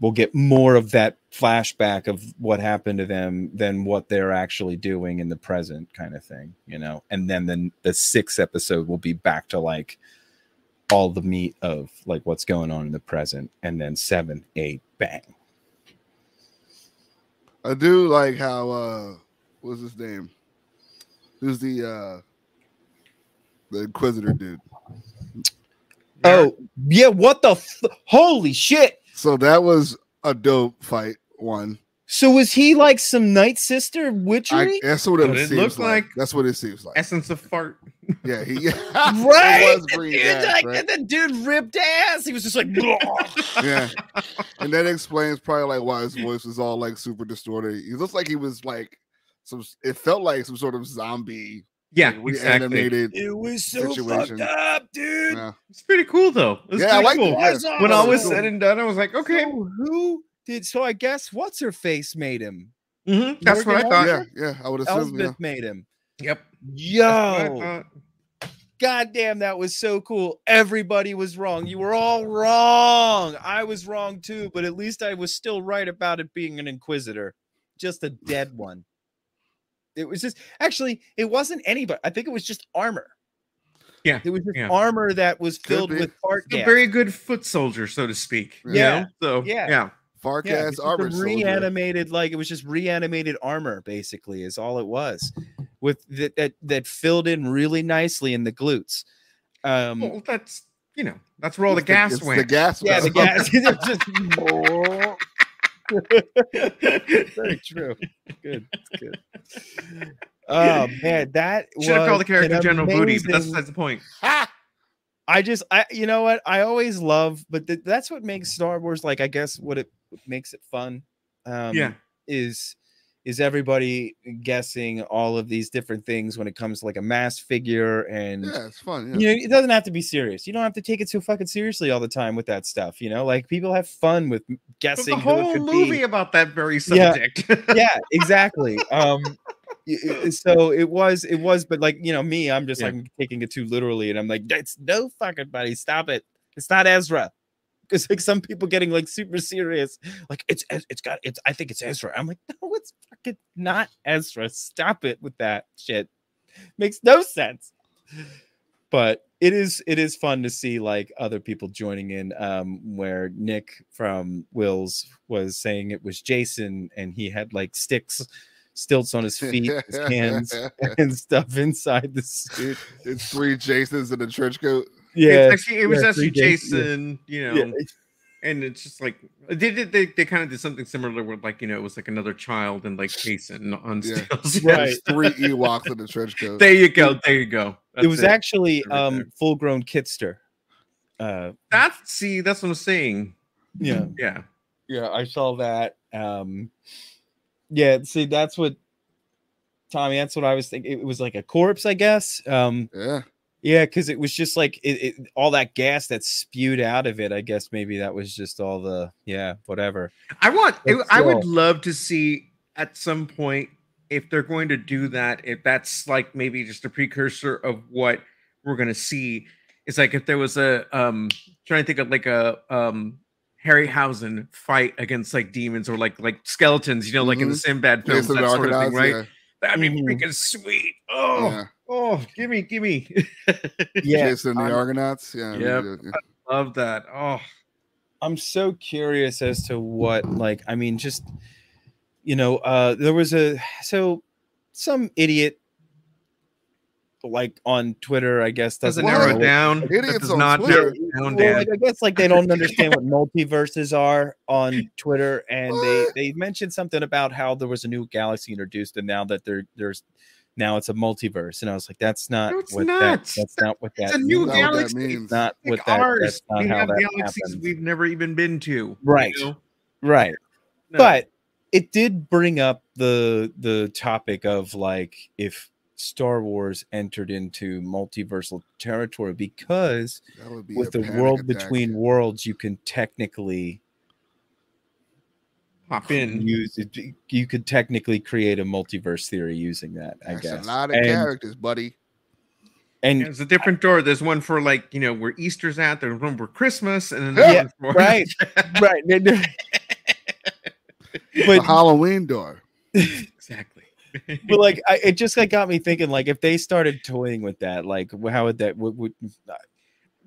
We'll get more of that flashback of what happened to them than what they're actually doing in the present kind of thing, you know? And then, then the sixth episode will be back to like all the meat of like what's going on in the present. And then seven, eight, bang. I do like how, uh, what's his name? Who's the, uh, the Inquisitor dude? Oh yeah. What the, f- holy shit. So that was a dope fight one. So was he like some Night Sister witchery? I, that's what it, it seems like. like. That's what it seems like. Essence of fart. Yeah, he right. He was green ass, like, right? And the dude ripped ass. He was just like, yeah. And that explains probably like why his voice was all like super distorted. He looks like he was like some. It felt like some sort of zombie. Yeah, like, exactly. It was so situation. fucked up, dude. Yeah. It's pretty cool, though. It was yeah, I like cool. it. Yeah. When all was said and done, I was like, okay, so who did? So I guess what's her face made him. Mm-hmm. That's Morgan what I Elizabeth? thought. Yeah, yeah, I would assume Elizabeth yeah. made him. Yep. Yo, god damn, that was so cool. Everybody was wrong. You were all wrong. I was wrong too, but at least I was still right about it being an Inquisitor, just a dead one. It was just actually, it wasn't anybody. I think it was just armor. Yeah, it was just yeah. armor that was filled with fart gas. A very good foot soldier, so to speak. Yeah, you know? so yeah, yeah. fart gas yeah, armor. Reanimated, soldier. Like it was just reanimated armor, basically, is all it was, with the, that that filled in really nicely in the glutes. Um, well, that's you know, that's where all the, the gas went. The gas, yeah, the gas. just, very true. Good. Good. Oh man, that should have called the character General Booty, but that's besides the point. Ah! I just, I, you know what? I always love, but th- that's what makes Star Wars like. I guess what it what makes it fun. Um, yeah, is is everybody guessing all of these different things when it comes to like a mass figure and yeah, it's fun. Yeah. You know, it doesn't have to be serious. You don't have to take it so fucking seriously all the time with that stuff. You know, like people have fun with guessing. But the whole who it could movie be. About that very subject. Yeah, yeah exactly. Um, so it was, it was, but like, you know, me, I'm just yeah. like taking it too literally and I'm like, that's no fucking buddy. Stop it. It's not Ezra. Because like some people getting like super serious, like it's it's got it's. I think it's Ezra. I'm like, no, it's fucking not Ezra. Stop it with that shit. Makes no sense. But it is it is fun to see like other people joining in. Um, where Nick from Wills was saying it was Jacen, and he had like sticks, stilts on his feet, his hands, and stuff inside the suit. It's three Jacens in a trench coat. Yeah, actually, it was yeah, actually Jacen, yeah. you know, yeah. and it's just like they did. They, they kind of did something similar where, like, you know, it was like another child and like Jacen on yeah. stilts. Right, three Ewoks in the trench coat. There you go. There you go. That's it was it. actually right um, full-grown Kitster. Uh, that's see, that's what I'm saying. Yeah, yeah, yeah. I saw that. Um, yeah, see, that's what Tommy. That's what I was thinking. It was like a corpse, I guess. Um, yeah. Yeah, because it was just like it, it, all that gas that spewed out of it. I guess maybe that was just all the yeah, whatever. I want. It, I would love to see at some point if they're going to do that. If that's like maybe just a precursor of what we're going to see. It's like if there was a um trying to think of like a um Harryhausen fight against like demons or like like skeletons, you know, like mm-hmm. in the Sinbad films, yeah, that sort of thing, right? Yeah. I mean, freaking sweet. Oh, yeah. oh, gimme, gimme. yeah. Jacen the Argonauts. Yeah. Yep. Really yeah. I love that. Oh. I'm so curious as to what, like, I mean, just you know, uh there was a so some idiot like on Twitter, I guess, doesn't well, narrow it down. Idiots does on not Twitter. Narrow down. Well, like, I guess like they don't understand what multiverses are on Twitter, and what? they they mentioned something about how there was a new galaxy introduced, and now that there there's now it's a multiverse, and I was like, that's not no, what not. That, that's not what that. It's a new means. galaxy. Means. Not like what ours. That, we have galaxies happens. We've never even been to. Right, you know? right. No. But it did bring up the the topic of like if. Star Wars entered into multiversal territory, because be with the World attack. Between Worlds, you can technically hop in. Use it, you could technically create a multiverse theory using that. That's I guess a lot of and, characters, buddy. And yeah, there's a different door. There's one for, like, you know, where Easter's at. There's one for Christmas, and then there's yeah, one for right, right. But the Halloween door, exactly. But like, I, it just like got me thinking. Like, if they started toying with that, like, how would that? Would, would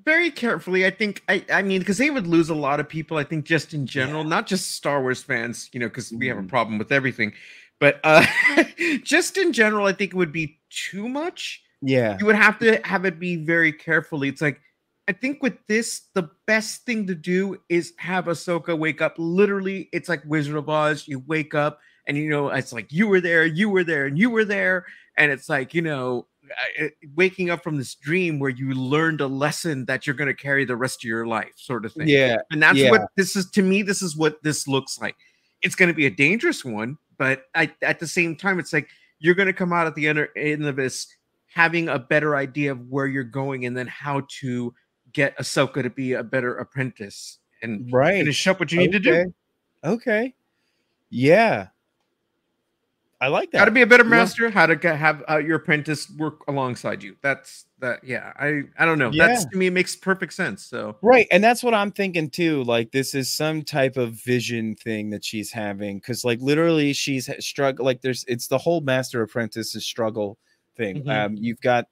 very carefully, I think. I, I mean, because they would lose a lot of people. I think just in general, yeah. not just Star Wars fans, you know, because mm-hmm. we have a problem with everything. But uh, just in general, I think it would be too much. Yeah, you would have to have it be very carefully. It's like, I think with this, the best thing to do is have Ahsoka wake up. Literally, it's like Wizard of Oz. You wake up, and you know, it's like you were there, you were there, and you were there. And it's like, you know, waking up from this dream where you learned a lesson that you're going to carry the rest of your life, sort of thing. Yeah, and that's yeah. what this is to me. This is what this looks like. It's going to be a dangerous one, but I, at the same time, it's like you're going to come out at the end of this having a better idea of where you're going, and then how to get Ahsoka to be a better apprentice and right. finish up what you need okay. to do. Okay. Yeah. I like that. How to be a better master, yeah. how to have uh, your apprentice work alongside you. That's that. Yeah. I, I don't know. Yeah. That's, to me, makes perfect sense. So, right. And that's what I'm thinking too. Like, this is some type of vision thing that she's having. Cause like literally she's struggle. Like there's, it's the whole master apprentice's struggle thing. Mm-hmm. Um, you've got,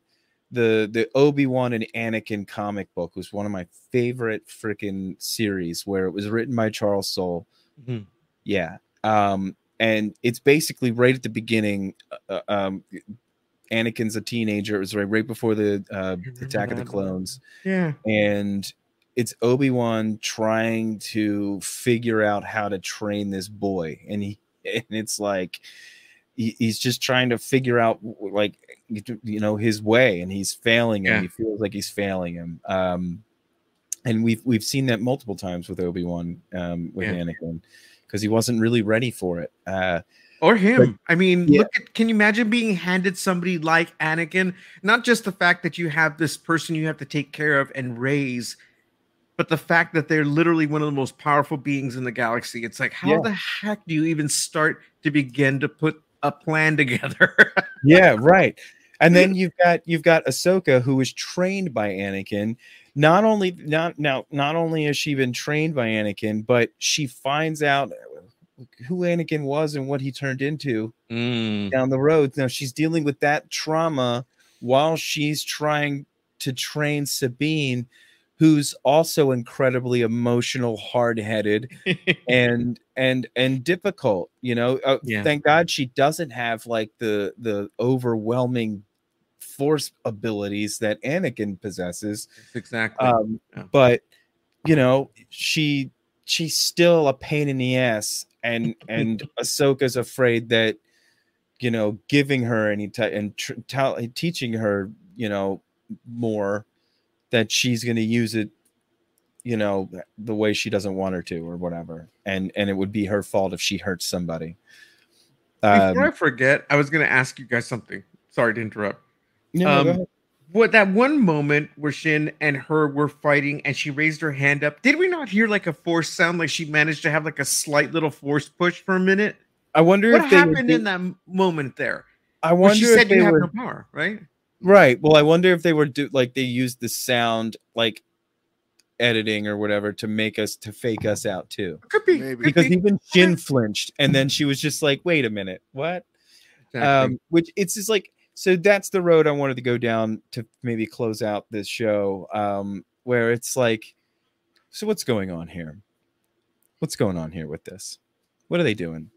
The the Obi-Wan and Anakin comic book was one of my favorite freaking series, where it was written by Charles Soule. Mm-hmm. Yeah. Um, and it's basically right at the beginning. Uh, um, Anakin's a teenager. It was right, right before the uh, Attack of the Clones. Yeah. And it's Obi-Wan trying to figure out how to train this boy. And, he, and it's like... he's just trying to figure out, like, you know, his way, and he's failing him. Yeah. He feels like he's failing him. Um, and we've we've seen that multiple times with Obi-Wan, um, with yeah. Anakin, because he wasn't really ready for it. Uh, or him. But, I mean, yeah. look at, can you imagine being handed somebody like Anakin? Not just the fact that you have this person you have to take care of and raise, but the fact that they're literally one of the most powerful beings in the galaxy. It's like, how yeah. the heck do you even start to begin to put a plan together? Yeah, right. And then you've got you've got Ahsoka, who was trained by Anakin. Not only not now, not only has she been trained by Anakin, but she finds out who Anakin was and what he turned into mm. down the road. Now she's dealing with that trauma while she's trying to train Sabine, who's also incredibly emotional, hard-headed, and and and difficult. You know, uh, yeah. thank God she doesn't have like the the overwhelming force abilities that Anakin possesses. Exactly. Um, yeah. But you know, she she's still a pain in the ass, and and Ahsoka's afraid that, you know, giving her any t and tr teaching her, you know, more, that she's going to use it, you know, the way she doesn't want her to, or whatever. And and it would be her fault if she hurts somebody. Um, Before I forget, I was going to ask you guys something. Sorry to interrupt. No, um, no, what that one moment where Shin and her were fighting and she raised her hand up, did we not hear like a force sound? Like she managed to have like a slight little force push for a minute? I wonder what if happened they would, in that moment there. I wonder she if said they you have were... no power, right? Right. Well, I wonder if they were do like they used the sound like editing or whatever to make us to fake us out too. Could be. Maybe. Because Could be. Even Shin flinched, and then she was just like, "Wait a minute, what?" Exactly. Um, which it's just like, so that's the road I wanted to go down to maybe close out this show, um, where it's like, so what's going on here? What's going on here with this? What are they doing?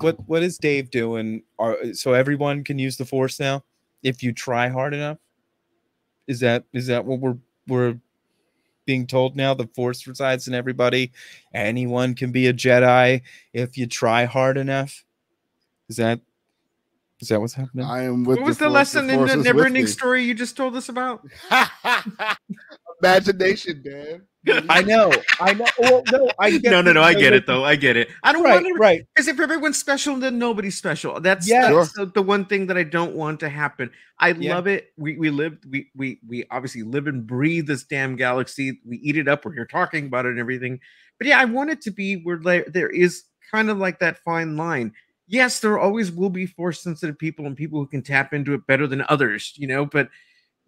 What What is Dave doing? Are, so everyone can use the Force now? If you try hard enough, is that is that what we're we're being told now? The Force resides in everybody. Anyone can be a Jedi if you try hard enough. Is that is that what's happening? I am with. What was the, the lesson in the never-ending story you just told us about? I'm imagination, man. I know, I know. Well, no, I get no, no, no. I get it though. I get it. I don't right, want it. Right. Because if everyone's special, then nobody's special. That's, yeah, that's sure. the, the one thing that I don't want to happen. I yeah. love it. We we live. We we we obviously live and breathe this damn galaxy. We eat it up. We're here talking about it and everything. But yeah, I want it to be where there is kind of like that fine line. Yes, there always will be force-sensitive people and people who can tap into it better than others, you know. But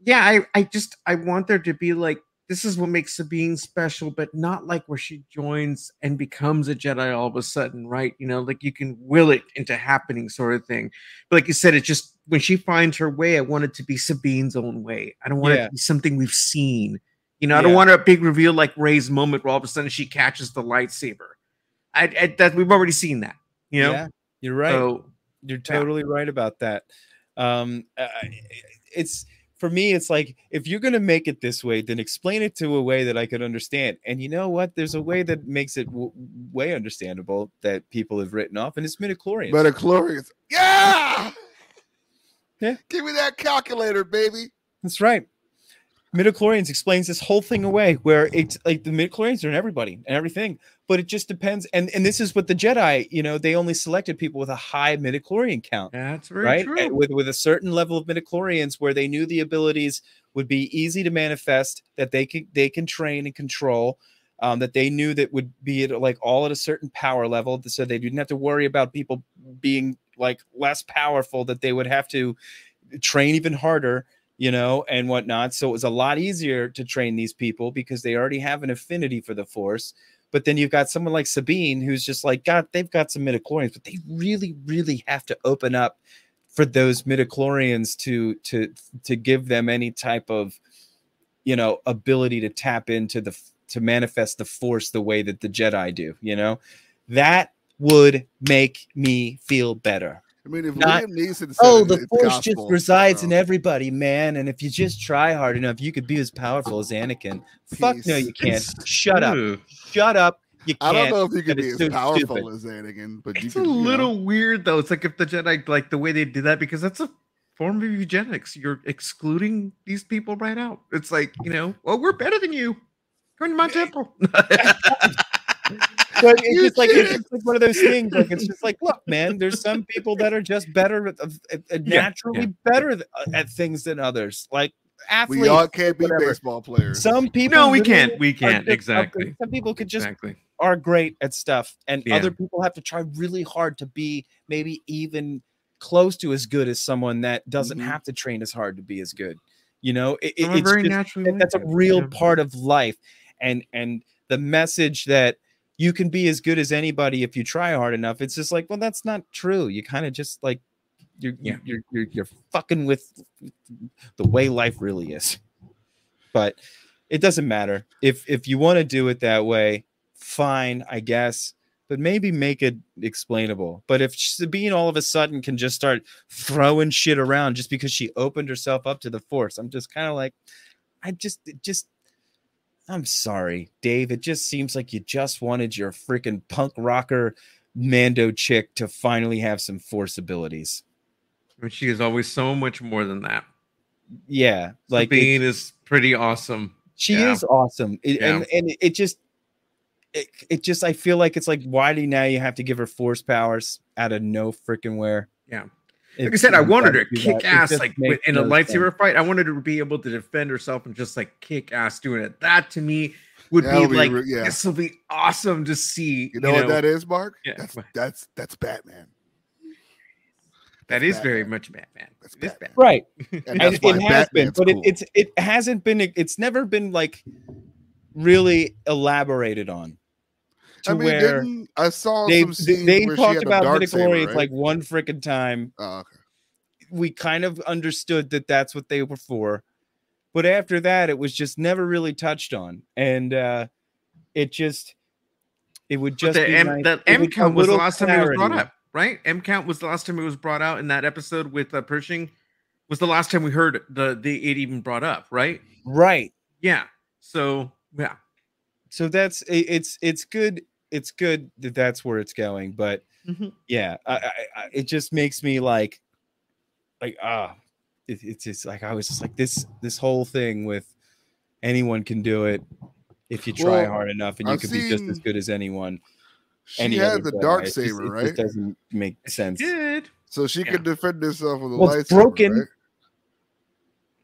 yeah, I I just I want there to be like, this is what makes Sabine special, but not like where she joins and becomes a Jedi all of a sudden, right? You know, like you can will it into happening sort of thing. But like you said, it just, when she finds her way, I want it to be Sabine's own way. I don't want yeah. it to be something we've seen. You know, I yeah. don't want a big reveal like Rey's moment where all of a sudden she catches the lightsaber. I, I that we've already seen that, you know? Yeah, you're right. So, you're totally yeah. right about that. Um, uh, it's... For me, it's like, if you're going to make it this way, then explain it to a way that I could understand. And you know what? There's a way that makes it w way understandable that people have written off, and it's midichlorians. Midichlorians. Yeah! Yeah. Give me that calculator, baby. That's right. Midichlorians explains this whole thing away, where it's like the midichlorians are in everybody and everything, but it just depends. And, and this is what the Jedi, you know, they only selected people with a high midichlorian count. That's very right? true. And with, with a certain level of midichlorians where they knew the abilities would be easy to manifest, that they can, they can train and control, um, that they knew that would be at, like all at a certain power level. So they didn't have to worry about people being like less powerful, that they would have to train even harder, you know, and whatnot. So it was a lot easier to train these people because they already have an affinity for the Force. But then you've got someone like Sabine, who's just like, God, they've got some midichlorians, but they really, really have to open up for those midichlorians to to to give them any type of, you know, ability to tap into the, to manifest the Force the way that the Jedi do. You know, that would make me feel better. I mean, if Not, Liam Neeson said oh, it, the Force gospel, just resides you know? in everybody, man. And if you just try hard enough, you could be as powerful as Anakin. Peace. Fuck no, you can't. Shut up. Shut up. You can't. I don't know if you could be as so powerful stupid. as Anakin, but it's you can, a little you know? weird though. It's like if the Jedi, like the way they did that, because that's a form of eugenics. You're excluding these people right out. It's like, you know, well, we're better than you. Come to my temple. So it's just like, it's just like one of those things. Like it's just like, look, man, there's some people that are just better, uh, uh, naturally yeah, yeah. better th at things than others. Like athletes, we all can't be whatever. baseball players. Some people, no, we can't. We can't just, exactly. Some people could just exactly. are great at stuff, and yeah. other people have to try really hard to be maybe even close to as good as someone that doesn't mm-hmm. have to train as hard to be as good. You know, it, it, it's very just, that's a real yeah. part of life, and and the message that you can be as good as anybody if you try hard enough. It's just like, well, that's not true. You kind of just like, you're, yeah. you're you're you're fucking with the way life really is. But it doesn't matter if if you want to do it that way. Fine, I guess. But maybe make it explainable. But if Sabine all of a sudden can just start throwing shit around just because she opened herself up to the Force, I'm just kind of like, I just just. I'm sorry, Dave. It just seems like you just wanted your freaking punk rocker Mando chick to finally have some Force abilities. And she is always so much more than that. Yeah. Like Sabine is pretty awesome. She yeah. is awesome. It, yeah. and, and it just, it, it just, I feel like it's like, why do you now you have to give her Force powers out of no freaking where? Yeah. Like I said, I wanted her to kick ass like in a lightsaber fight. I wanted her to be able to defend herself and just like kick ass doing it. That to me would be like, this will be awesome to see. You know what that is, Mark? That's that's that's Batman. That is very much Batman. That's right. It has been, but it's it hasn't been. It's never been like really elaborated on. I mean, didn't, I saw they, some scenes they where talked she had about midichlorians right? like one freaking time. Oh, okay. We kind of understood that that's what they were for, but after that, it was just never really touched on, and uh, it just it would just but the be M, nice. the M count was the last time it was brought up, right? M count was the last time it was brought out in that episode with uh, Pershing. Was the last time we heard it, the the it even brought up, right? Right. Yeah. So yeah. So that's it's it's good. It's good that that's where it's going, but mm-hmm. yeah, I, I, I, it just makes me like, like ah, it, it's just like I was just like this this whole thing with anyone can do it if you try well, hard enough, and you I've can be just as good as anyone. She Any had the dark saber, it just, right? It doesn't make sense. She did. So she yeah. could defend herself with a well, lightsaber. It's broken. Right?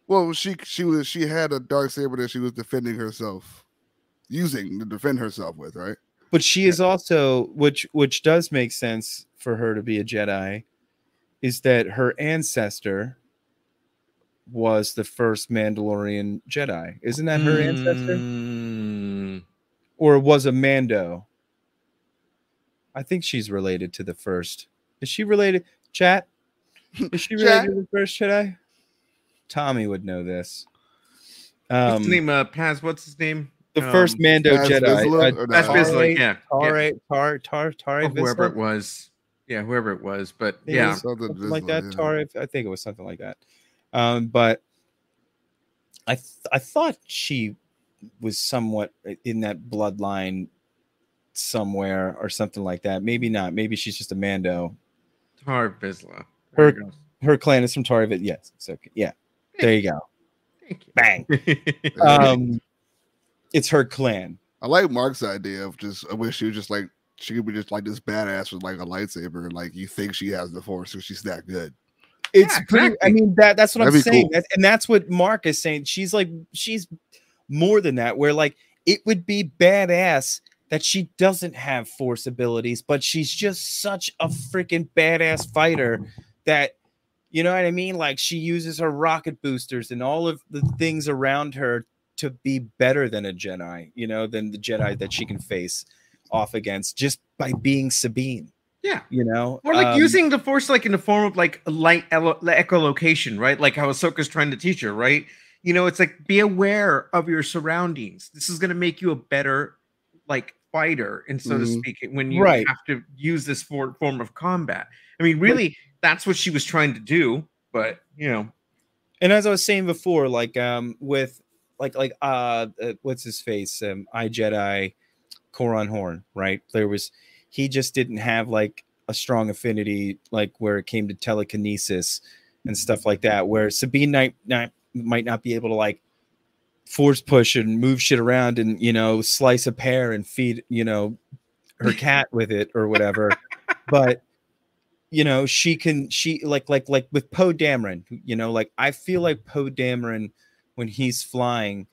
Well, she she was she had a dark saber that she was defending herself using to defend herself with, right? But she is also, which which does make sense for her to be a Jedi, is that her ancestor was the first Mandalorian Jedi. Isn't that her ancestor? Mm. Or was a Mando? I think she's related to the first. Is she related? Chat? Is she related Chat? to the first Jedi? Tommy would know this. Um, what's his name? Uh, Paz, what's his name? The um, first Mando Paz Jedi. Vizsla, uh, Paz Vizsla, yeah. Tare, Tare, Tare, Tare oh, whoever it was. Yeah, whoever it was. But it yeah. Was something Vizsla, like that, yeah. Tare. I think it was something like that. Um, but I th I thought she was somewhat in that bloodline somewhere or something like that. Maybe not. Maybe she's just a Mando. Tare Vizsla. Her her clan is from Tare Vizsla. Yes. It's okay. Yeah. Thank there you, you go. Thank you. Bang. um, it's her clan. I like Mark's idea of just. I wish she was just like she could be just like this badass with like a lightsaber. And like you think she has the force, so she's that good. It's yeah, pretty. Exactly. I mean that. That's what That'd I'm saying, cool. that's, and that's what Mark is saying. She's like she's more than that. Where like it would be badass that she doesn't have force abilities, but she's just such a freaking badass fighter that. You know what I mean? Like she uses her rocket boosters and all of the things around her to be better than a Jedi, you know, than the Jedi that she can face off against just by being Sabine. Yeah. You know, or like um, using the force, like in the form of like light echolocation, right? Like how Ahsoka's trying to teach her, right? You know, it's like, be aware of your surroundings. This is going to make you a better like fighter. And so mm-hmm. to speak, when you right. have to use this for form of combat, I mean, really, but that's what she was trying to do, but you know. And as I was saying before, like um, with like like uh, uh what's his face? Um, I Jedi, Koran Horn, right? There was he just didn't have like a strong affinity, like where it came to telekinesis and stuff like that. Where Sabine Knight not, might not be able to like force push and move shit around, and you know slice a pear and feed you know her cat with it or whatever, but. You know, she can, she like, like, like with Poe Dameron, you know, like I feel like Poe Dameron, when he's flying,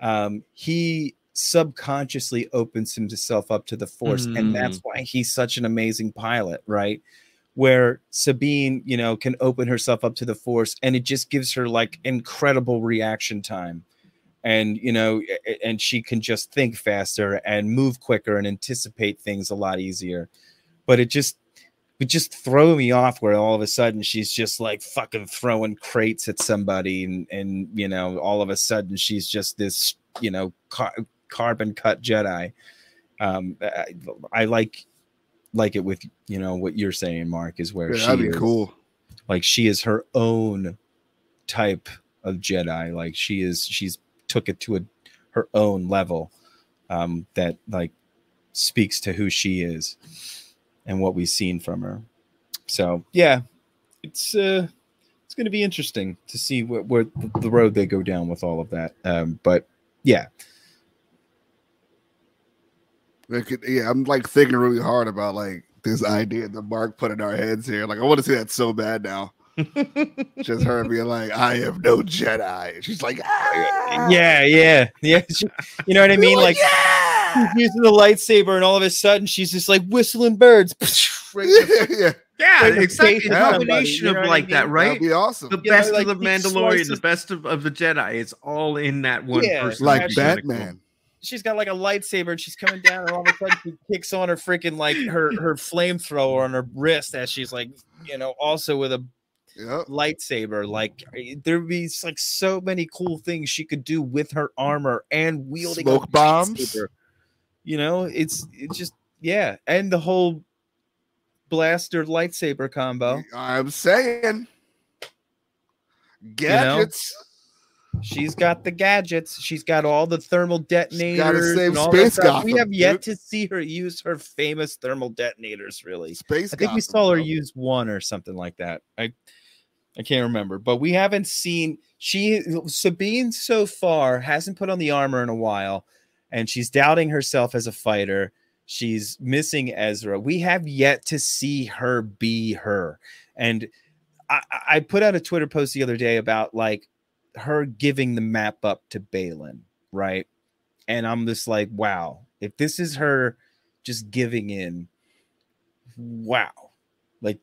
um, he subconsciously opens himself up to the force. Mm. And that's why he's such an amazing pilot, right? Where Sabine, you know, can open herself up to the force and it just gives her like incredible reaction time. And, you know, and she can just think faster and move quicker and anticipate things a lot easier. But it just, would just throw me off where all of a sudden she's just like fucking throwing crates at somebody and and you know all of a sudden she's just this you know car carbon cut Jedi. um I, I like like it with you know what you're saying, Mark, is where yeah, she that'd be is cool. Like she is her own type of Jedi, like she is she's took it to a her own level um that like speaks to who she is and what we've seen from her. So yeah, it's uh it's going to be interesting to see what where the road they go down with all of that. Um but yeah, they could, yeah I'm like thinking really hard about like this idea that Mark put in our heads here. Like I want to see that so bad now. Just her being like, I am no Jedi. She's like, ah! yeah yeah yeah you know what I mean? Like, yeah! Using the lightsaber, and all of a sudden she's just like whistling birds. Right the, yeah, yeah, right exactly. The combination of like that, right? That'd be awesome. The yeah, best like, of the Mandalorian, the best of, of the Jedi. It's all in that one yeah, person. Like actually, Batman. She's got like a lightsaber, and she's coming down, and all of a sudden she kicks on her freaking like her her flamethrower on her wrist as she's like, you know, also with a yep. lightsaber. Like there'd be like so many cool things she could do with her armor and wielding smoke bombs. Lightsaber. You know, it's it's just yeah, and the whole blaster lightsaber combo. I'm saying gadgets. You know, she's got the gadgets. She's got all the thermal detonators. Save and all space Gotham, we have yet dude. to see her use her famous thermal detonators. Really, space. I think Gotham, we saw her probably. use one or something like that. I I can't remember, but we haven't seen she Sabine so far hasn't put on the armor in a while, and she's doubting herself as a fighter. She's missing Ezra. We have yet to see her be her. And I, I put out a Twitter post the other day about like her giving the map up to Baylan, right? And I'm just like, wow, if this is her just giving in, wow. Like,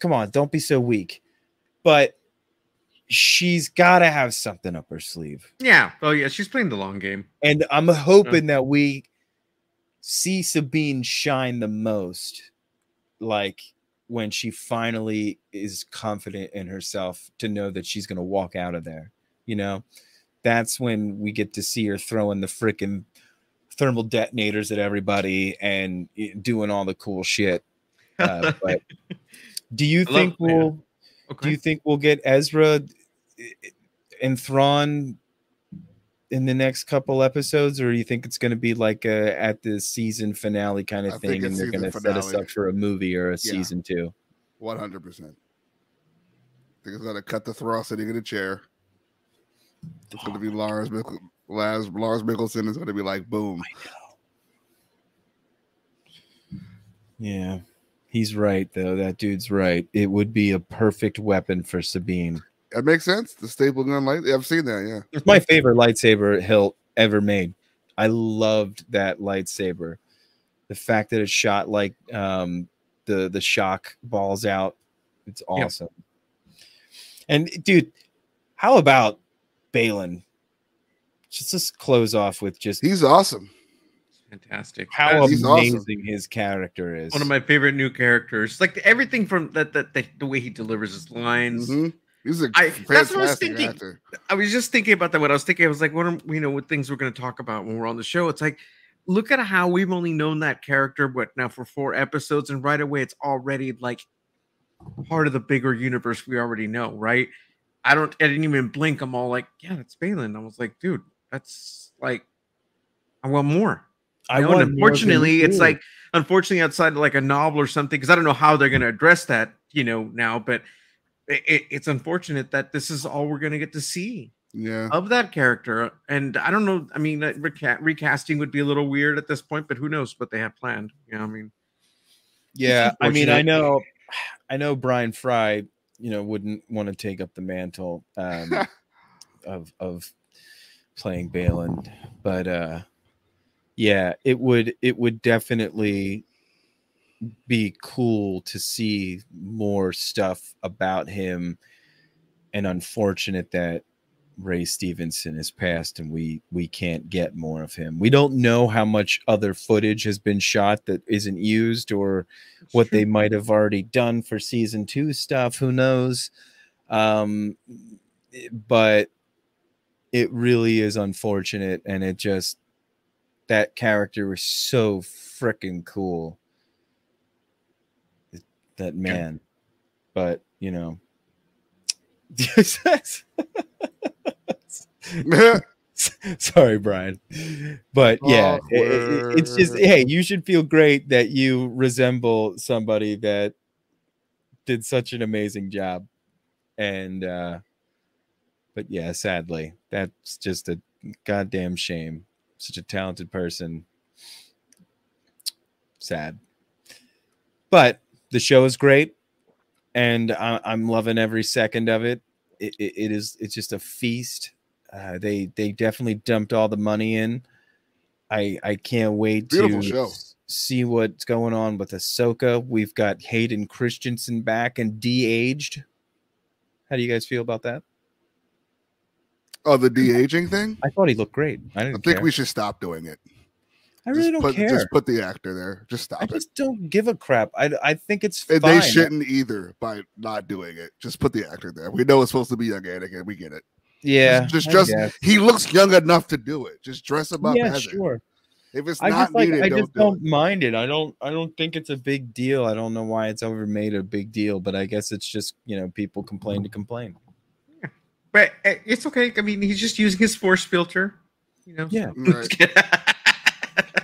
come on, don't be so weak. But she's got to have something up her sleeve. Yeah. Oh, yeah. She's playing the long game. And I'm hoping oh. that we see Sabine shine the most, like when she finally is confident in herself to know that she's going to walk out of there. You know, that's when we get to see her throwing the freaking thermal detonators at everybody and doing all the cool shit. Uh, but do you I think love, we'll... Yeah. Okay. Do you think we'll get Ezra and Thrawn in the next couple episodes, or do you think it's going to be like a, at the season finale kind of I thing, and they're going to set us up for a movie or a yeah. season two? One hundred percent. I think it's going to cut the Thrawn sitting in a chair. It's oh going to be Lars Mikkel Lars, Lars Mikkelsen is going to be like, boom. Yeah. He's right, though. That dude's right. It would be a perfect weapon for Sabine. That makes sense. The staple gun light. I've seen that, yeah. It's my favorite lightsaber hilt ever made. I loved that lightsaber. The fact that it shot like um, the, the shock balls out. It's awesome. Yeah. And, dude, how about Baylan? Just let's close off with just... He's awesome. Fantastic! How He's amazing awesome. his character is. One of my favorite new characters. Like everything from that, that, that the way he delivers his lines. Mm-hmm. He's a I, that's what I was thinking. Actor. I was just thinking about that. What I was thinking, I was like, what are you know what things we're going to talk about when we're on the show? It's like, look at how we've only known that character, what now for four episodes, and right away it's already like part of the bigger universe we already know, right? I don't. I didn't even blink. I'm all like, yeah, that's Baylan. I was like, dude, that's like, I want more. I know, and unfortunately, it's like, unfortunately, outside of like a novel or something, because I don't know how they're going to address that, you know, now, but it, it's unfortunate that this is all we're going to get to see yeah. of that character. And I don't know. I mean, that reca recasting would be a little weird at this point, but who knows what they have planned. You know, I mean, yeah, I mean, I know, I know Brian Fry, you know, wouldn't want to take up the mantle um, of, of playing Baylan, but, uh, yeah, it would it would definitely be cool to see more stuff about him, and unfortunate that Ray Stevenson has passed and we we can't get more of him. We don't know how much other footage has been shot that isn't used, or what they might have already done for season two stuff. Who knows? Um, but it really is unfortunate, and it just... that character was so freaking cool. That man. But, you know. Sorry, Brian. But, yeah. It, it, it's just, hey, you should feel great that you resemble somebody that did such an amazing job. And, uh, but, yeah, sadly, that's just a goddamn shame. Such a talented person. Sad. But the show is great, and I, I'm loving every second of it. It, it, it is. It's just a feast. Uh, they they definitely dumped all the money in. I I can't wait Beautiful to show. see what's going on with Ahsoka. We've got Hayden Christensen back and de-aged. How do you guys feel about that? Oh, the de-aging thing? I thought he looked great. I didn't I think care. we should stop doing it. I really just don't put, care. Just put the actor there. Just stop I it. I just don't give a crap. I, I think it's fine. And they shouldn't either by not doing it. Just put the actor there. We know it's supposed to be young Anakin. We get it. Yeah. Just, just, just He looks young enough to do it. Just dress him up. Yeah, as sure. It. If it's I not just, like, needed, I don't just do don't it. mind it. I don't, I don't think it's a big deal. I don't know why it's ever made a big deal, but I guess it's just, you know, people complain to complain. But it's okay. I mean, he's just using his force filter, you know. Yeah, right.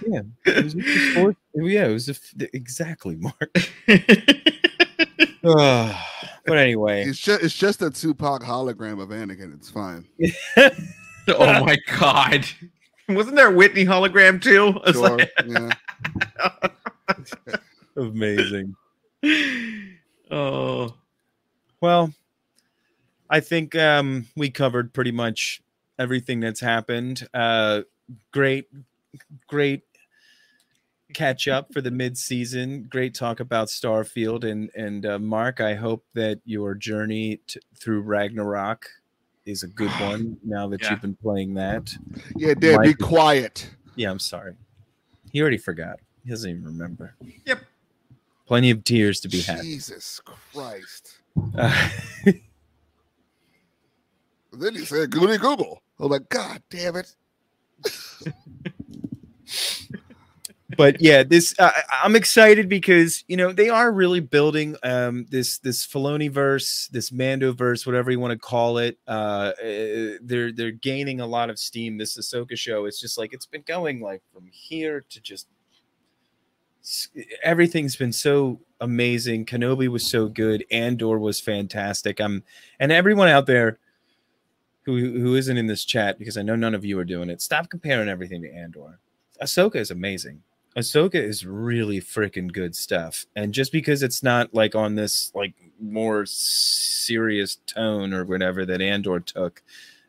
yeah. It was just force, yeah, it was a, exactly Mark. uh, But anyway, it's just, it's just a Tupac hologram of Anakin. It's fine. Oh my god! Wasn't there a Whitney hologram too? Sure, like... yeah. Amazing. Oh well, I think um, we covered pretty much everything that's happened. Uh, great, great catch up for the mid-season. Great talk about Starfield and and uh, Mark. I hope that your journey t through Ragnarok is a good one. Now that yeah. you've been playing that, yeah, Dad, Mike, be quiet. Yeah, I'm sorry. He already forgot. He doesn't even remember. Yep. Plenty of tears to be had. Jesus Christ. Uh, then he said, "Goody Google." I'm like, "God damn it!" But yeah, this uh, I'm excited because you know they are really building um, this this Filoni-verse, this Mando-verse, whatever you want to call it. Uh, they're they're gaining a lot of steam. This Ahsoka show, it's just like it's been going like from here to just. Everything's been so amazing. Kenobi was so good. Andor was fantastic. Um, and everyone out there who who isn't in this chat, because I know none of you are doing it, stop comparing everything to Andor. Ahsoka is amazing. Ahsoka is really freaking good stuff. And just because it's not like on this like more serious tone or whatever that Andor took,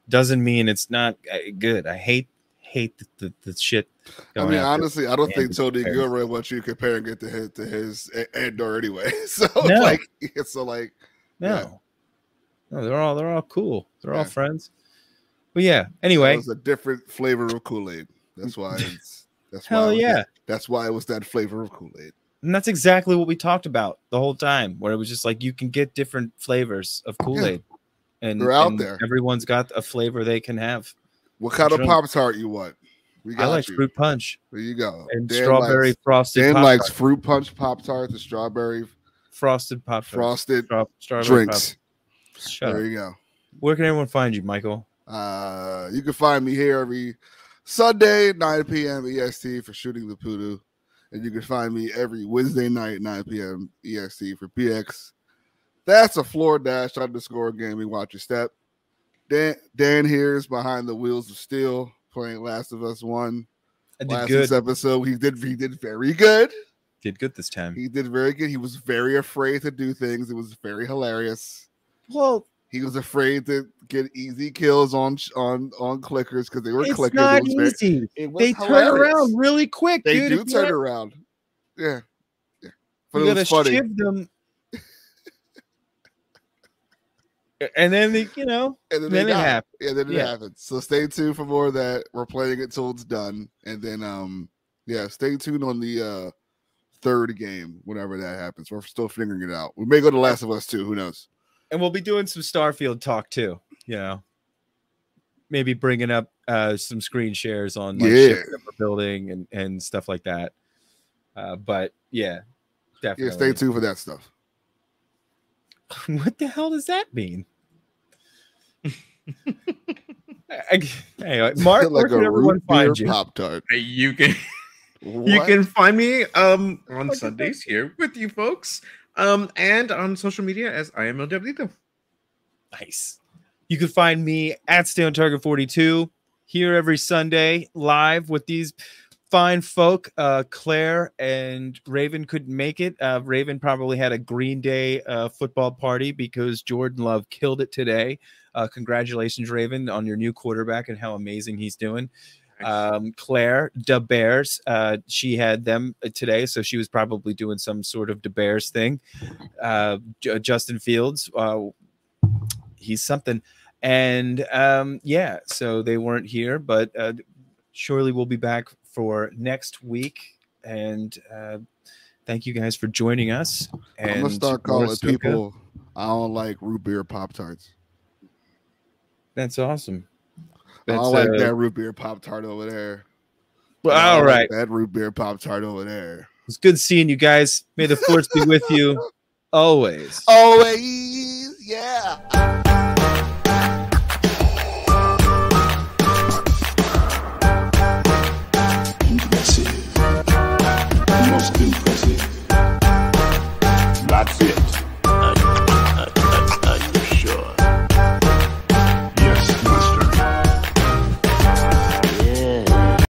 doesn't mean it's not good. I hate. Hate the, the, the shit. I mean, honestly, I don't think Tony Gilroy wants you comparing it to his, to his Andor anyway. So no. like, so like, no, yeah. no, they're all they're all cool. They're yeah. all friends. But yeah, anyway, it was a different flavor of Kool-Aid. That's why. It's, that's Hell why it was, yeah. That's why it was that flavor of Kool-Aid. And that's exactly what we talked about the whole time, where it was just like you can get different flavors of Kool-Aid, yeah. and they're out and there. Everyone's got a flavor they can have. What kind of Pop Tart you want? We got I like you. Fruit Punch. There you go. And Dan strawberry likes, frosted. Dan Pop -Tart. likes Fruit Punch Pop Tarts and strawberry frosted Pop Tarts. Frosted Stra strawberry drinks. Pop -Tarts. Shut there up. You go. Where can everyone find you, Michael? Uh, you can find me here every Sunday, nine P M E S T for Shooting the Poodoo, and you can find me every Wednesday night, nine P M E S T for P X. That's a floor dash underscore gaming. Watch your step. Dan, Dan here is behind the wheels of steel playing Last of Us One. I did Last good. This episode, he did he did very good. Did good this time. He did very good. He was very afraid to do things. It was very hilarious. Well, he was afraid to get easy kills on on on clickers because they were it's clickers. Not it was easy. Very, it was they hilarious. Turn around really quick. They dude, do turn not... around. Yeah, yeah. But you it was funny. Shiv them. And then the, you know, and then, then it happens. Yeah, then it yeah. happens. So stay tuned for more of that. We're playing it till it's done, and then um, yeah, stay tuned on the uh third game whenever that happens. We're still figuring it out. We may go to Last of Us Two. Who knows? And we'll be doing some Starfield talk too. You know, maybe bringing up uh some screen shares on like yeah. ships that we're building and and stuff like that. Uh, but yeah, definitely. Yeah, stay tuned for that stuff. What the hell does that mean? I, anyway, Mark, like where can everyone find you? Pop Tart. You can, you can find me um on what Sundays here with you folks, um and on social media as I am L W. Nice. You can find me at Stay on Target forty-two here every Sunday live with these fine folk. uh Claire and Raven couldn't make it. uh Raven probably had a Green Day uh football party because Jordan Love killed it today. Uh congratulations, Raven, on your new quarterback and how amazing he's doing. um Claire Da Bears, uh she had them today, so she was probably doing some sort of Da Bears thing. uh J Justin Fields, uh he's something. And um yeah, so they weren't here, but uh surely we'll be back for next week, and uh, thank you guys for joining us. And I'm gonna start calling people I don't like root beer Pop Tarts. That's awesome. That's, I don't like uh, that root beer Pop Tart over there. Well, all right, like that root beer Pop Tart over there. It's good seeing you guys. May the force be with you always. Always, yeah. Impressive. Most impressive. That's it.